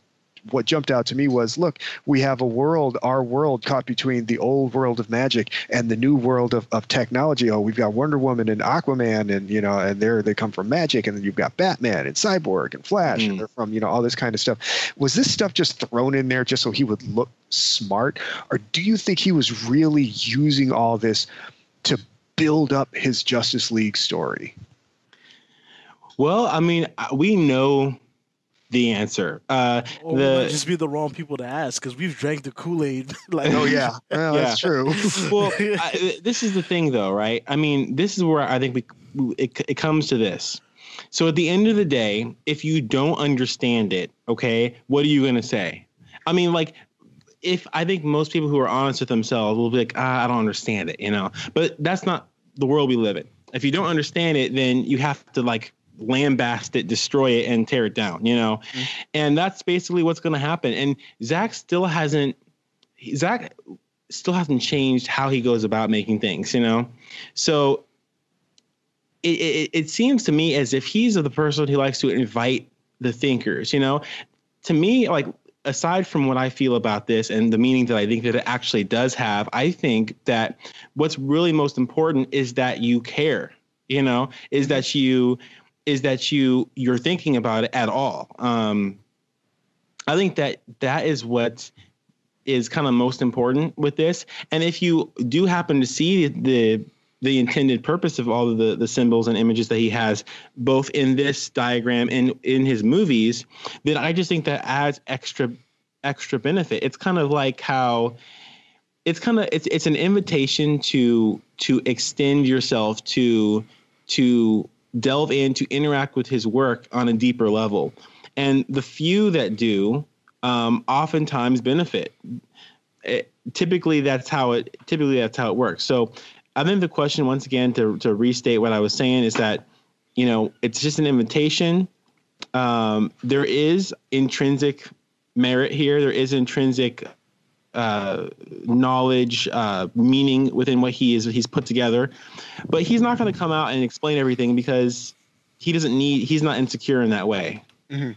what jumped out to me was, look, we have a world, our world, caught between the old world of magic and the new world of, of technology. Oh, we've got Wonder Woman and Aquaman, and you know, and they're they come from magic, and then you've got Batman and Cyborg and Flash, mm. and they're from, you know, all this kind of stuff. Was this stuff just thrown in there just so he would look smart, or do you think he was really using all this to build up his Justice League story? Well, I mean, we know the answer. Uh, oh, the, it might just be the wrong people to ask, because we've drank the Kool-Aid. Like, oh yeah, well, yeah. That's true. Well, I, this is the thing, though, right? I mean, this is where I think we it, it comes to this. So at the end of the day, if you don't understand it, okay, what are you gonna say? I mean, like, if I think most people who are honest with themselves will be like, ah, I don't understand it, you know. But that's not the world we live in. If you don't understand it, then you have to like lambast it, destroy it, and tear it down, you know? Mm-hmm. And that's basically what's going to happen. And Zack still hasn't, Zack still hasn't changed how he goes about making things, you know? So it, it, it seems to me as if he's the person who likes to invite the thinkers, you know? To me, like, aside from what I feel about this and the meaning that I think that it actually does have, I think that what's really most important is that you care, you know, is that you... is that you you're thinking about it at all. Um, I think that that is what is kind of most important with this. And if you do happen to see the the intended purpose of all of the, the symbols and images that he has, both in this diagram and in his movies, then I just think that adds extra extra benefit. It's kind of like how it's kind of it's it's an invitation to to extend yourself to to. delve in, to interact with his work on a deeper level. And the few that do um, oftentimes benefit. It, typically, that's how it typically that's how it works. So I think the question, once again, to, to restate what I was saying, is that, you know, it's just an invitation. Um, there is intrinsic merit here. There is intrinsic Uh, knowledge, uh, meaning within what he is, he's put together, but he's not going to come out and explain everything, because he doesn't need, he's not insecure in that way. Mm-hmm.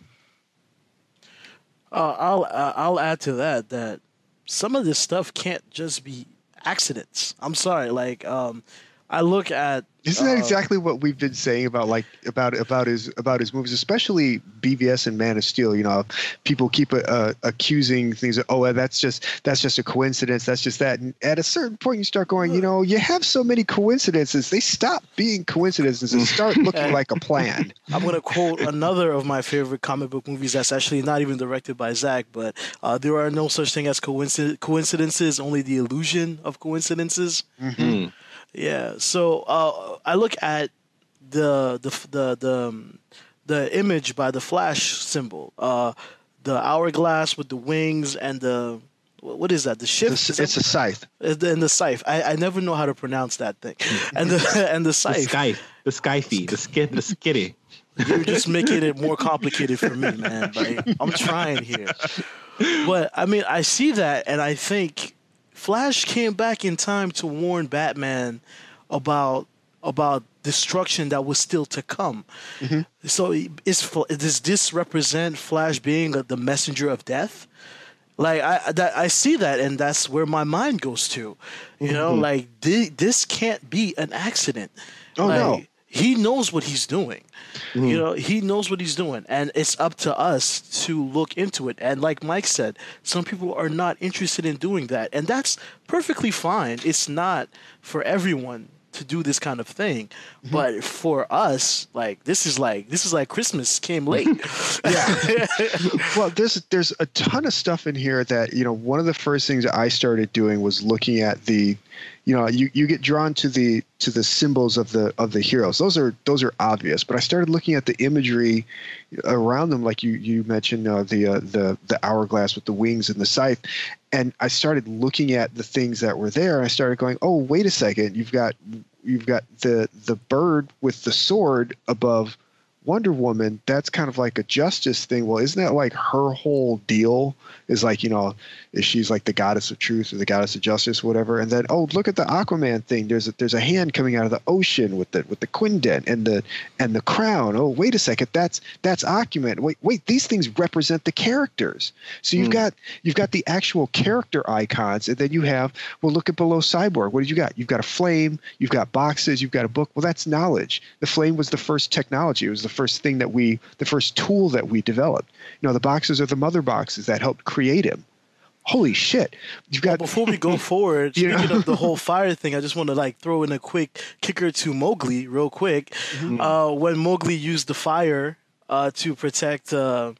uh, I'll, uh, I'll add to that, that some of this stuff can't just be accidents. I'm sorry. Like, um, I look at, isn't that uh, exactly what we've been saying about like about about his about his movies, especially B V S and Man of Steel? You know, people keep a, a, accusing things of, oh, that's just that's just a coincidence. That's just that. And at a certain point, you start going, you know, you have so many coincidences. They stop being coincidences and start looking like a plan. I'm going to quote another of my favorite comic book movies that's actually not even directed by Zack, but uh, there are no such thing as coinc- coincidences, only the illusion of coincidences. Mm-hmm. Yeah, so uh, I look at the the the the, um, the image by the Flash symbol, uh, the hourglass with the wings and the what is that? The shift? The, it's a scythe. And the, and the scythe. I, I never know how to pronounce that thing. And the and the scythe. The scythe. The scythe. The skid. The skitty. You're just making it more complicated for me, man. Like, I'm trying here, but I mean, I see that and I think Flash came back in time to warn Batman about about destruction that was still to come. Mm-hmm. So is, does this represent Flash being the messenger of death? Like, I that, I see that, and that's where my mind goes to. You know, mm-hmm. like, th- this can't be an accident. Oh, like, no. he knows what he's doing. Mm-hmm. You know, he knows what he's doing, and it's up to us to look into it. And like Mike said, some people are not interested in doing that, and that's perfectly fine. It's not for everyone to do this kind of thing, mm-hmm. but for us, like this is like this is like Christmas came late. Yeah. Well, there's there's a ton of stuff in here that, you know, one of the first things I started doing was looking at the, you know, you, you get drawn to the to the symbols of the of the heroes. Those are those are obvious, but I started looking at the imagery around them, like you you mentioned uh, the uh, the the hourglass with the wings and the scythe. And I started looking at the things that were there. I started going, "Oh, wait a second! You've got, you've got the the bird with the sword above Wonder Woman. That's kind of like a justice thing. Well, isn't that like her whole deal? Is like, you know, is she's like the goddess of truth or the goddess of justice, whatever? And then, oh, look at the Aquaman thing. There's a, there's a hand coming out of the ocean with the with the quindent and the and the crown. Oh, wait a second, that's that's Aquaman. Wait, wait, these things represent the characters. So you've mm. got you've got the actual character icons, and then you have, well, look at below Cyborg. What did you got? You've got a flame. You've got boxes. You've got a book. Well, that's knowledge. The flame was the first technology. It was the first thing that we, the first tool that we developed. You know, the boxes are the mother boxes that helped create him. Holy shit! You've got. Well, before we go forward, you speaking know? Of the whole fire thing, I just want to like throw in a quick kicker to Mowgli, real quick. Mm-hmm. Uh, when Mowgli used the fire uh, to protect uh,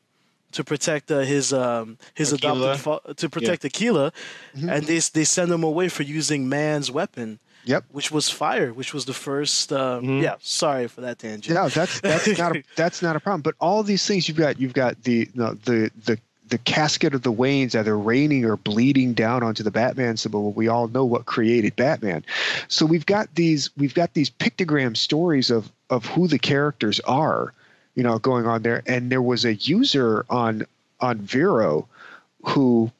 to protect uh, his um, his Aquila. adopted fa- to protect yeah. Aquila, mm-hmm. and they they send him away for using man's weapon. Yep. Which was fire, which was the first. Um, mm-hmm. Yeah. Sorry for that tangent. No, that's that's not a, that's not a problem. But all these things you've got, you've got the no, the the the casket of the Waynes either raining or bleeding down onto the Batman symbol. We all know what created Batman. So we've got these we've got these pictogram stories of of who the characters are, you know, going on there. And there was a user on on Vero who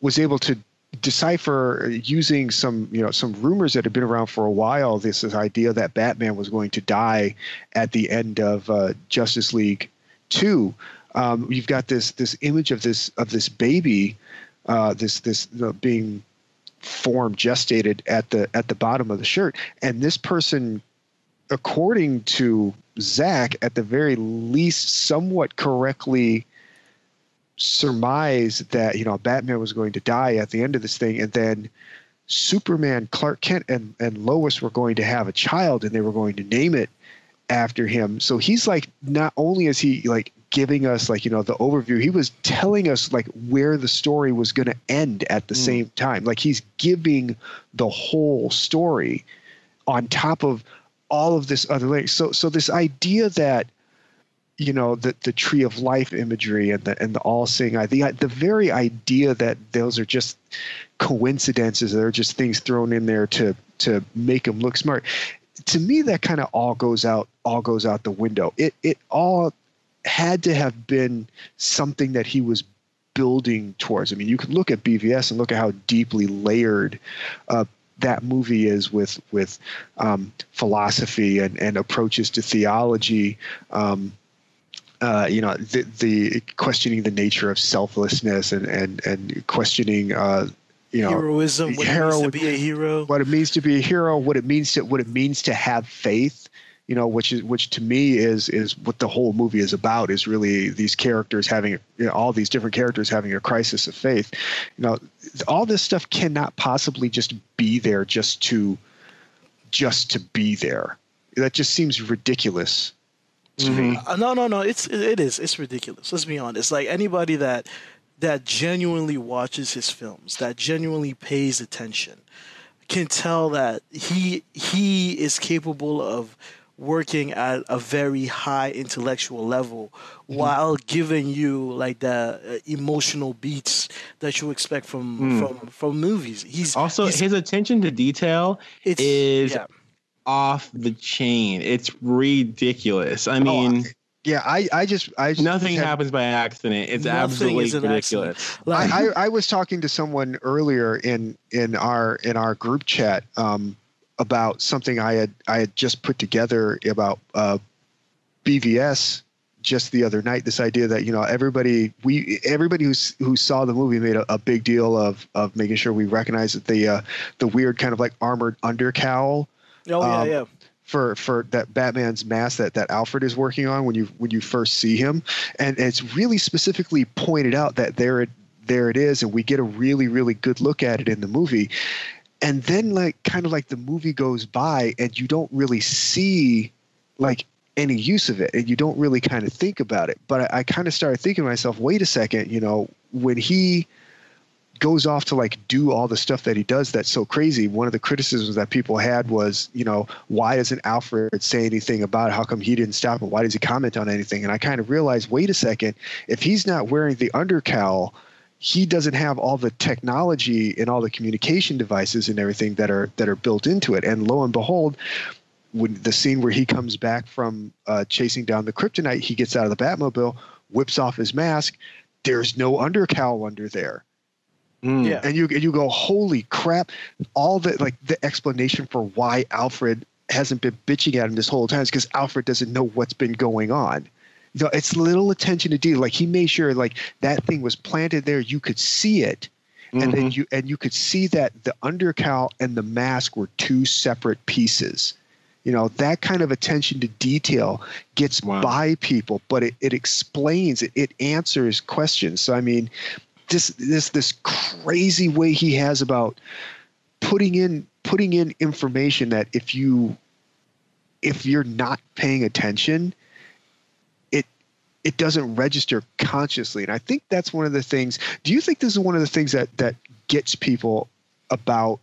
was able to decipher using some, you know, some rumors that had been around for a while. This is idea that Batman was going to die at the end of uh, Justice League two. Um, you've got this this image of this of this baby, uh, this this you know, being formed, gestated at the at the bottom of the shirt, and this person, according to Zack, at the very least, somewhat correctly surmise that, you know, Batman was going to die at the end of this thing, and then Superman, Clark Kent, and, and Lois were going to have a child, and they were going to name it after him. So he's like, not only is he like giving us like, you know, the overview, he was telling us like where the story was going to end at the mm. same time. Like he's giving the whole story on top of all of this other layer. So, so this idea that, you know, the, the tree of life imagery and the and the all-seeing eye, the, the very idea that those are just coincidences, they're just things thrown in there to to make them look smart. To me, that kind of all goes out all goes out the window. It it all had to have been something that he was building towards. I mean, you could look at B V S and look at how deeply layered uh, that movie is with with um, philosophy and, and approaches to theology. Um, Uh, you know, the, the questioning the nature of selflessness and and and questioning, uh, you know, heroism, what it means to be a hero, what it means to be a hero, what it means to what it means to have faith. You know, which is which to me is is what the whole movie is about. Is really these characters having, you know, all these different characters having a crisis of faith. You know, all this stuff cannot possibly just be there just to just to be there. That just seems ridiculous. Mm-hmm. Uh, no, no, no. It's it, it is. It's ridiculous. Let's be honest. Like anybody that that genuinely watches his films, that genuinely pays attention, can tell that he he is capable of working at a very high intellectual level, mm-hmm. while giving you like the uh, emotional beats that you expect from mm. from from movies. He's also he's, his attention to detail it's, is. Yeah. Off the chain. It's ridiculous. I mean, oh, yeah, I, I just, I just nothing had, happens by accident. It's absolutely ridiculous. Like, I, I, I was talking to someone earlier in, in our, in our group chat, um, about something I had, I had just put together about, uh, B V S just the other night. This idea that, you know, everybody, we, everybody who's, who saw the movie made a, a big deal of, of making sure we recognize that the, uh, the weird kind of like armored undercowl. Oh, yeah, um, yeah. for for that Batman's mask that that Alfred is working on when you when you first see him, and, and it's really specifically pointed out that there it there it is, and we get a really really good look at it in the movie. And then like kind of like the movie goes by and you don't really see like any use of it, and you don't really kind of think about it. But I, I kind of started thinking to myself, wait a second, you know, when he goes off to like do all the stuff that he does that's so crazy, one of the criticisms that people had was, you know, why doesn't Alfred say anything about it? How come he didn't stop him? Why does he comment on anything? And I kind of realized, wait a second, if he's not wearing the undercowl, he doesn't have all the technology and all the communication devices and everything that are that are built into it. And lo and behold, when the scene where he comes back from uh, chasing down the kryptonite, he gets out of the Batmobile, whips off his mask. There's no undercowl under there. Mm. Yeah. And you and you go, holy crap! All the like the explanation for why Alfred hasn't been bitching at him this whole time is because Alfred doesn't know what's been going on. You know, it's little attention to detail. Like he made sure like that thing was planted there. You could see it, and mm-hmm. then you and you could see that the undercowl and the mask were two separate pieces. You know, that kind of attention to detail gets wow. by people, but it, it explains it. It answers questions. So I mean. This this this crazy way he has about putting in putting in information that if you if you're not paying attention, it it doesn't register consciously. And I think that's one of the things. Do you think this is one of the things that that gets people about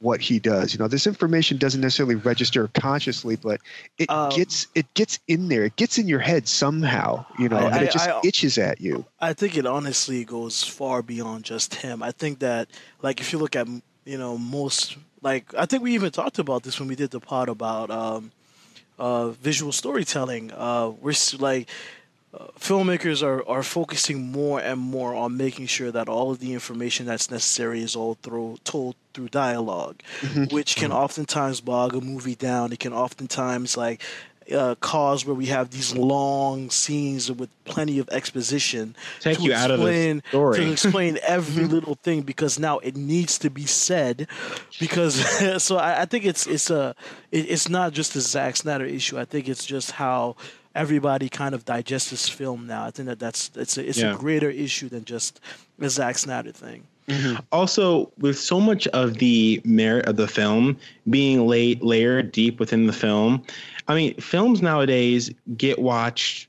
what he does? You know, this information doesn't necessarily register consciously, but it um, gets it gets in there. It gets in your head somehow, you know, I, and I, it just I, itches at you. I think it honestly goes far beyond just him. I think that, like, if you look at, you know, most, like, I think we even talked about this when we did the pod about um, uh, visual storytelling. Uh, we're like. Uh, filmmakers are, are focusing more and more on making sure that all of the information that's necessary is all through, told through dialogue, mm-hmm. which can oftentimes bog a movie down. It can oftentimes like uh, cause where we have these long scenes with plenty of exposition Take to, you explain, out of the story. to explain every little thing, because now it needs to be said. Because so I, I think it's it's a it, it's not just a Zack Snyder issue. I think it's just how everybody kind of digests this film now. I think that that's it's a, it's yeah. a greater issue than just the Zack Snyder thing. Mm-hmm. Also, with so much of the merit of the film being laid layered deep within the film, I mean, films nowadays get watched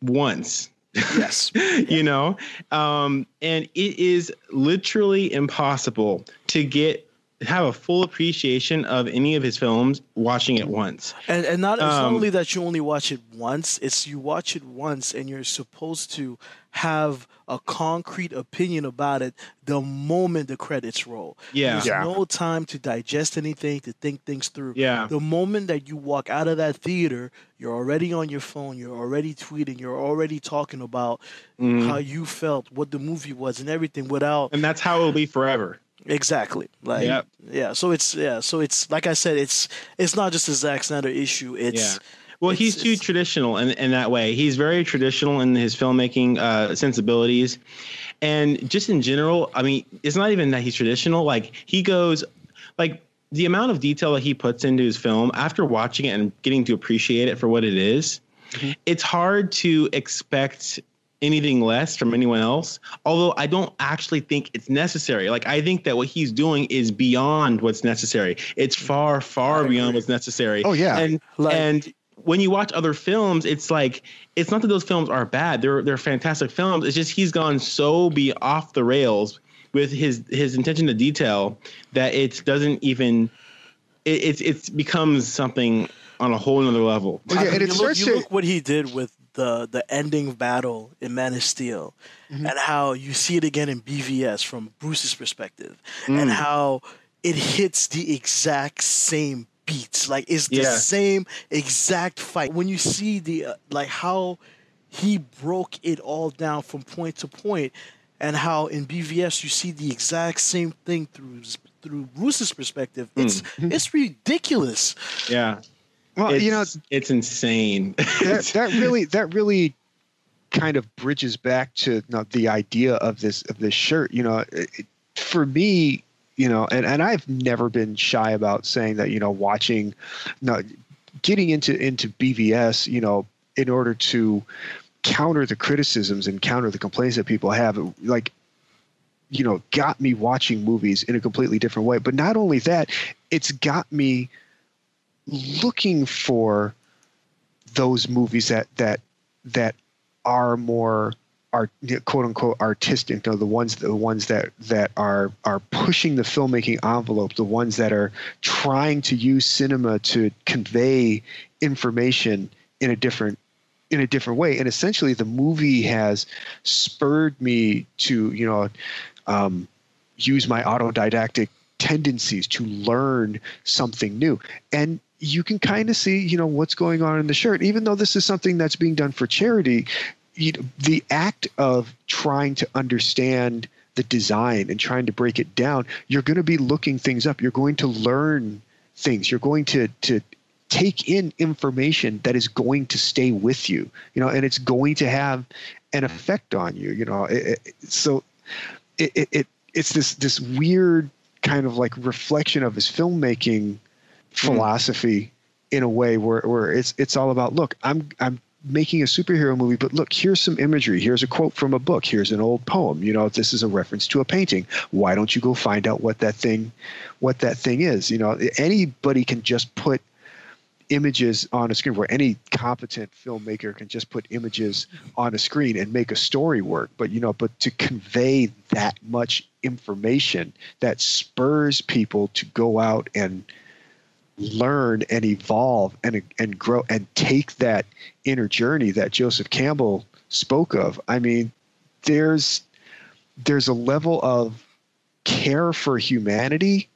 once. Yes, you know, um, and it is literally impossible to get. have a full appreciation of any of his films watching it once, and and not, um, it's not only that you only watch it once; it's you watch it once, and you're supposed to have a concrete opinion about it the moment the credits roll. Yeah, there's yeah. no time to digest anything, to think things through. Yeah, the moment that you walk out of that theater, you're already on your phone, you're already tweeting, you're already talking about mm. how you felt, what the movie was, and everything. Without, and that's how it'll be forever. Exactly. Like yep. yeah. So it's yeah. So it's like I said, it's it's not just a Zack Snyder issue. It's yeah. well, it's, he's too traditional in, in that way. He's very traditional in his filmmaking uh, sensibilities, and just in general. I mean, it's not even that he's traditional. Like he goes, like the amount of detail that he puts into his film after watching it and getting to appreciate it for what it is. Mm-hmm. It's hard to expect anything less from anyone else, although I don't actually think it's necessary. Like, I think that what he's doing is beyond what's necessary. It's far, far beyond what's necessary. Oh, yeah. And like, and when you watch other films, it's like, it's not that those films are bad. They're they're fantastic films. It's just he's gone so be off the rails with his, his intention to detail that it doesn't even – it it's becomes something on a whole nother level. Yeah, I mean, and it's you look, you look what he did with the the ending battle in Man of Steel, mm-hmm. and how you see it again in B V S from Bruce's perspective, mm. and how it hits the exact same beats. Like, it's the yeah. same exact fight. When you see the uh, like how he broke it all down from point to point, and how in B V S you see the exact same thing through through Bruce's perspective. Mm. It's it's ridiculous. Yeah. Well, it's, you know, it's insane. that, that really, that really, kind of bridges back to you know, the idea of this of this shirt. You know, it, for me, you know, and, and I've never been shy about saying that. You know, watching, you know, getting into into B V S, you know, in order to counter the criticisms and counter the complaints that people have, like, you know, got me watching movies in a completely different way. But not only that, it's got me looking for those movies that that that are more art, quote unquote, artistic, you know, the ones the ones that that are are pushing the filmmaking envelope, the ones that are trying to use cinema to convey information in a different in a different way. And essentially the movie has spurred me to, you know, um, use my autodidactic tendencies to learn something new. And you can kind of see, you know, what's going on in the shirt, even though this is something that's being done for charity. You know, the act of trying to understand the design and trying to break it down, you're going to be looking things up. You're going to learn things. You're going to, to, take in information that is going to stay with you, you know, and it's going to have an effect on you, you know. It, it, so it, it, it it's this this weird kind of like reflection of his filmmaking philosophy mm. in a way where, where it's it's all about, look, I'm I'm making a superhero movie, but look, here's some imagery. Here's a quote from a book. Here's an old poem. You know, this is a reference to a painting. Why don't you go find out what that thing, what that thing is? You know, anybody can just put images on a screen, where any competent filmmaker can just put images on a screen and make a story work. But, you know, but to convey that much information that spurs people to go out and learn and evolve and and grow and take that inner journey that Joseph Campbell spoke of. I mean, there's there's a level of care for humanity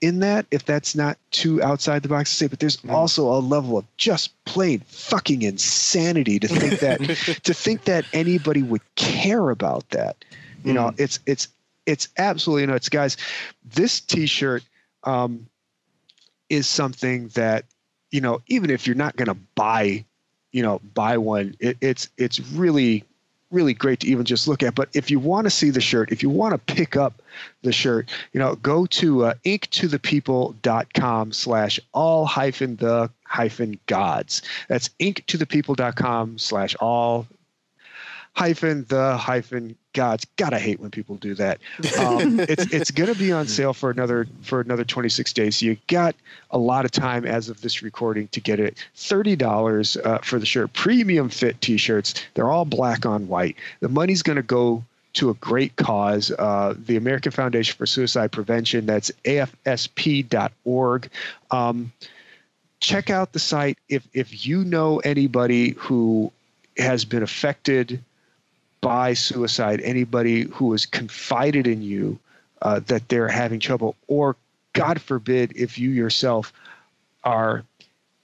in that, if that's not too outside the box to say, but there's also a level of just plain fucking insanity to think that to think that anybody would care about that. You mm. know, it's it's it's absolutely nuts, guys. This T-shirt um, is something that, you know, even if you're not gonna buy, you know, buy one, it, it's it's really. really great to even just look at. But if you want to see the shirt, if you want to pick up the shirt, you know, go to uh, ink to the people dot com slash all hyphen the hyphen gods. That's ink to the people dot com slash all hyphen the hyphen gods. God, I hate when people do that. Um, it's it's going to be on sale for another for another twenty-six days. So you got a lot of time as of this recording to get it. thirty dollars uh, for the shirt. Premium fit T-shirts. They're all black on white. The money's going to go to a great cause, uh, the American Foundation for Suicide Prevention. That's A F S P dot org. Um, check out the site if if you know anybody who has been affected by suicide, anybody who has confided in you uh, that they're having trouble, or God forbid, if you yourself are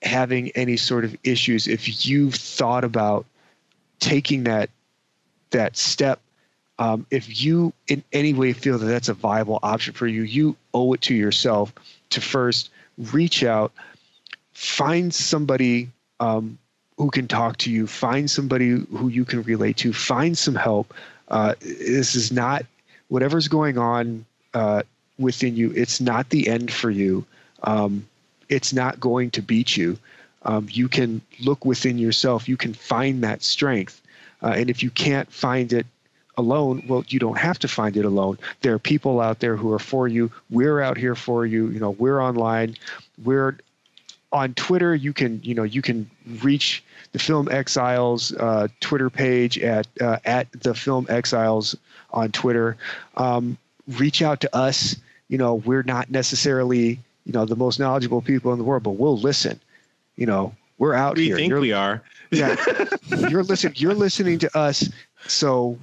having any sort of issues, if you've thought about taking that that step, um, if you in any way feel that that's a viable option for you, you owe it to yourself to first reach out, find somebody um, who can talk to you, find somebody who you can relate to, find some help. Uh, this is not, whatever's going on uh, within you, it's not the end for you. Um, it's not going to beat you. Um, you can look within yourself. You can find that strength. Uh, and if you can't find it alone, well, you don't have to find it alone. There are people out there who are for you. We're out here for you. You know, we're online. We're on Twitter. You can, you know, you can reach the Film Exiles uh, Twitter page at uh, at the Film Exiles on Twitter. Um, reach out to us. You know, we're not necessarily, you know, the most knowledgeable people in the world, but we'll listen. You know, we're out we here. We think you're, we are. Yeah, you're listening. You're listening to us. So,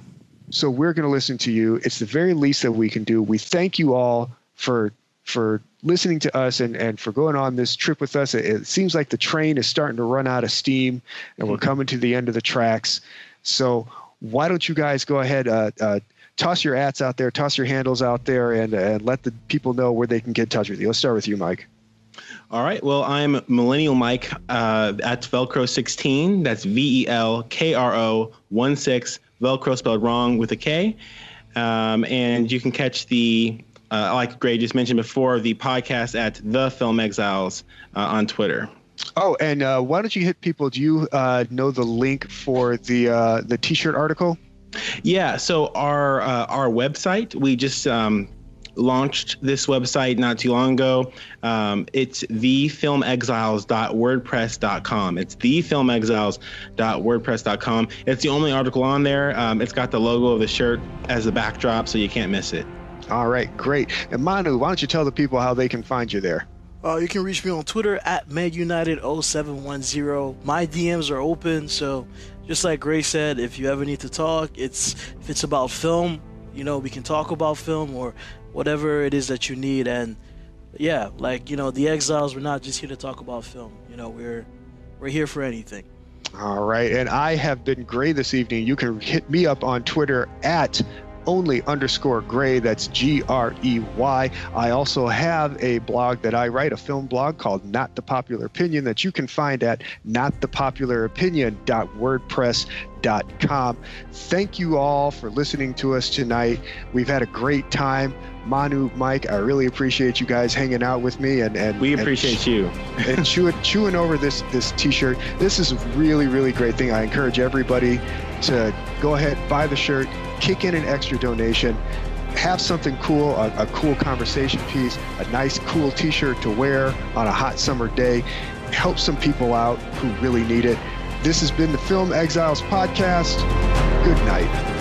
so we're going to listen to you. It's the very least that we can do. We thank you all for for. listening to us and, and for going on this trip with us. It, it seems like the train is starting to run out of steam and we're coming to the end of the tracks. So why don't you guys go ahead, uh, uh, toss your ads out there, toss your handles out there, and, and let the people know where they can get in touch with you. Let's start with you, Mike. All right. Well, I'm Millennial Mike uh, at Velcro sixteen. That's V E L K R O one six, Velcro spelled wrong with a K. Um, and you can catch the Uh, like Gray just mentioned before, the podcast at The Film Exiles uh, on Twitter. Oh, and uh, why don't you hit people? Do you uh, know the link for the uh, the T-shirt article? Yeah. So our uh, our website, we just um, launched this website not too long ago. Um, it's the film exiles dot wordpress dot com. It's the film exiles dot wordpress dot com. It's the only article on there. Um, it's got the logo of the shirt as the backdrop, so you can't miss it. All right, great. And Manu, why don't you tell the people how they can find you there? Uh, you can reach me on Twitter at Med United zero seven one zero. My D Ms are open, so just like Gray said, if you ever need to talk, it's if it's about film, you know, we can talk about film or whatever it is that you need. And yeah, like, you know, the Exiles, we're not just here to talk about film. You know, we're we're here for anything. All right, and I have been Gray this evening. You can hit me up on Twitter at only underscore Gray. That's G R E Y. I also have a blog that I write, a film blog called Not the Popular Opinion, that you can find at not the popular opinion dot wordpress dot com. Thank you all for listening to us tonight. We've had a great time. Manu, Mike, I really appreciate you guys hanging out with me, and and we appreciate and, you and chewing, chewing over this this T-shirt. This is a really, really great thing. I encourage everybody to go ahead, buy the shirt, kick in an extra donation, have something cool, a, a cool conversation piece, a nice cool T-shirt to wear on a hot summer day. Help some people out who really need it. This has been the Film Exiles podcast. Good night.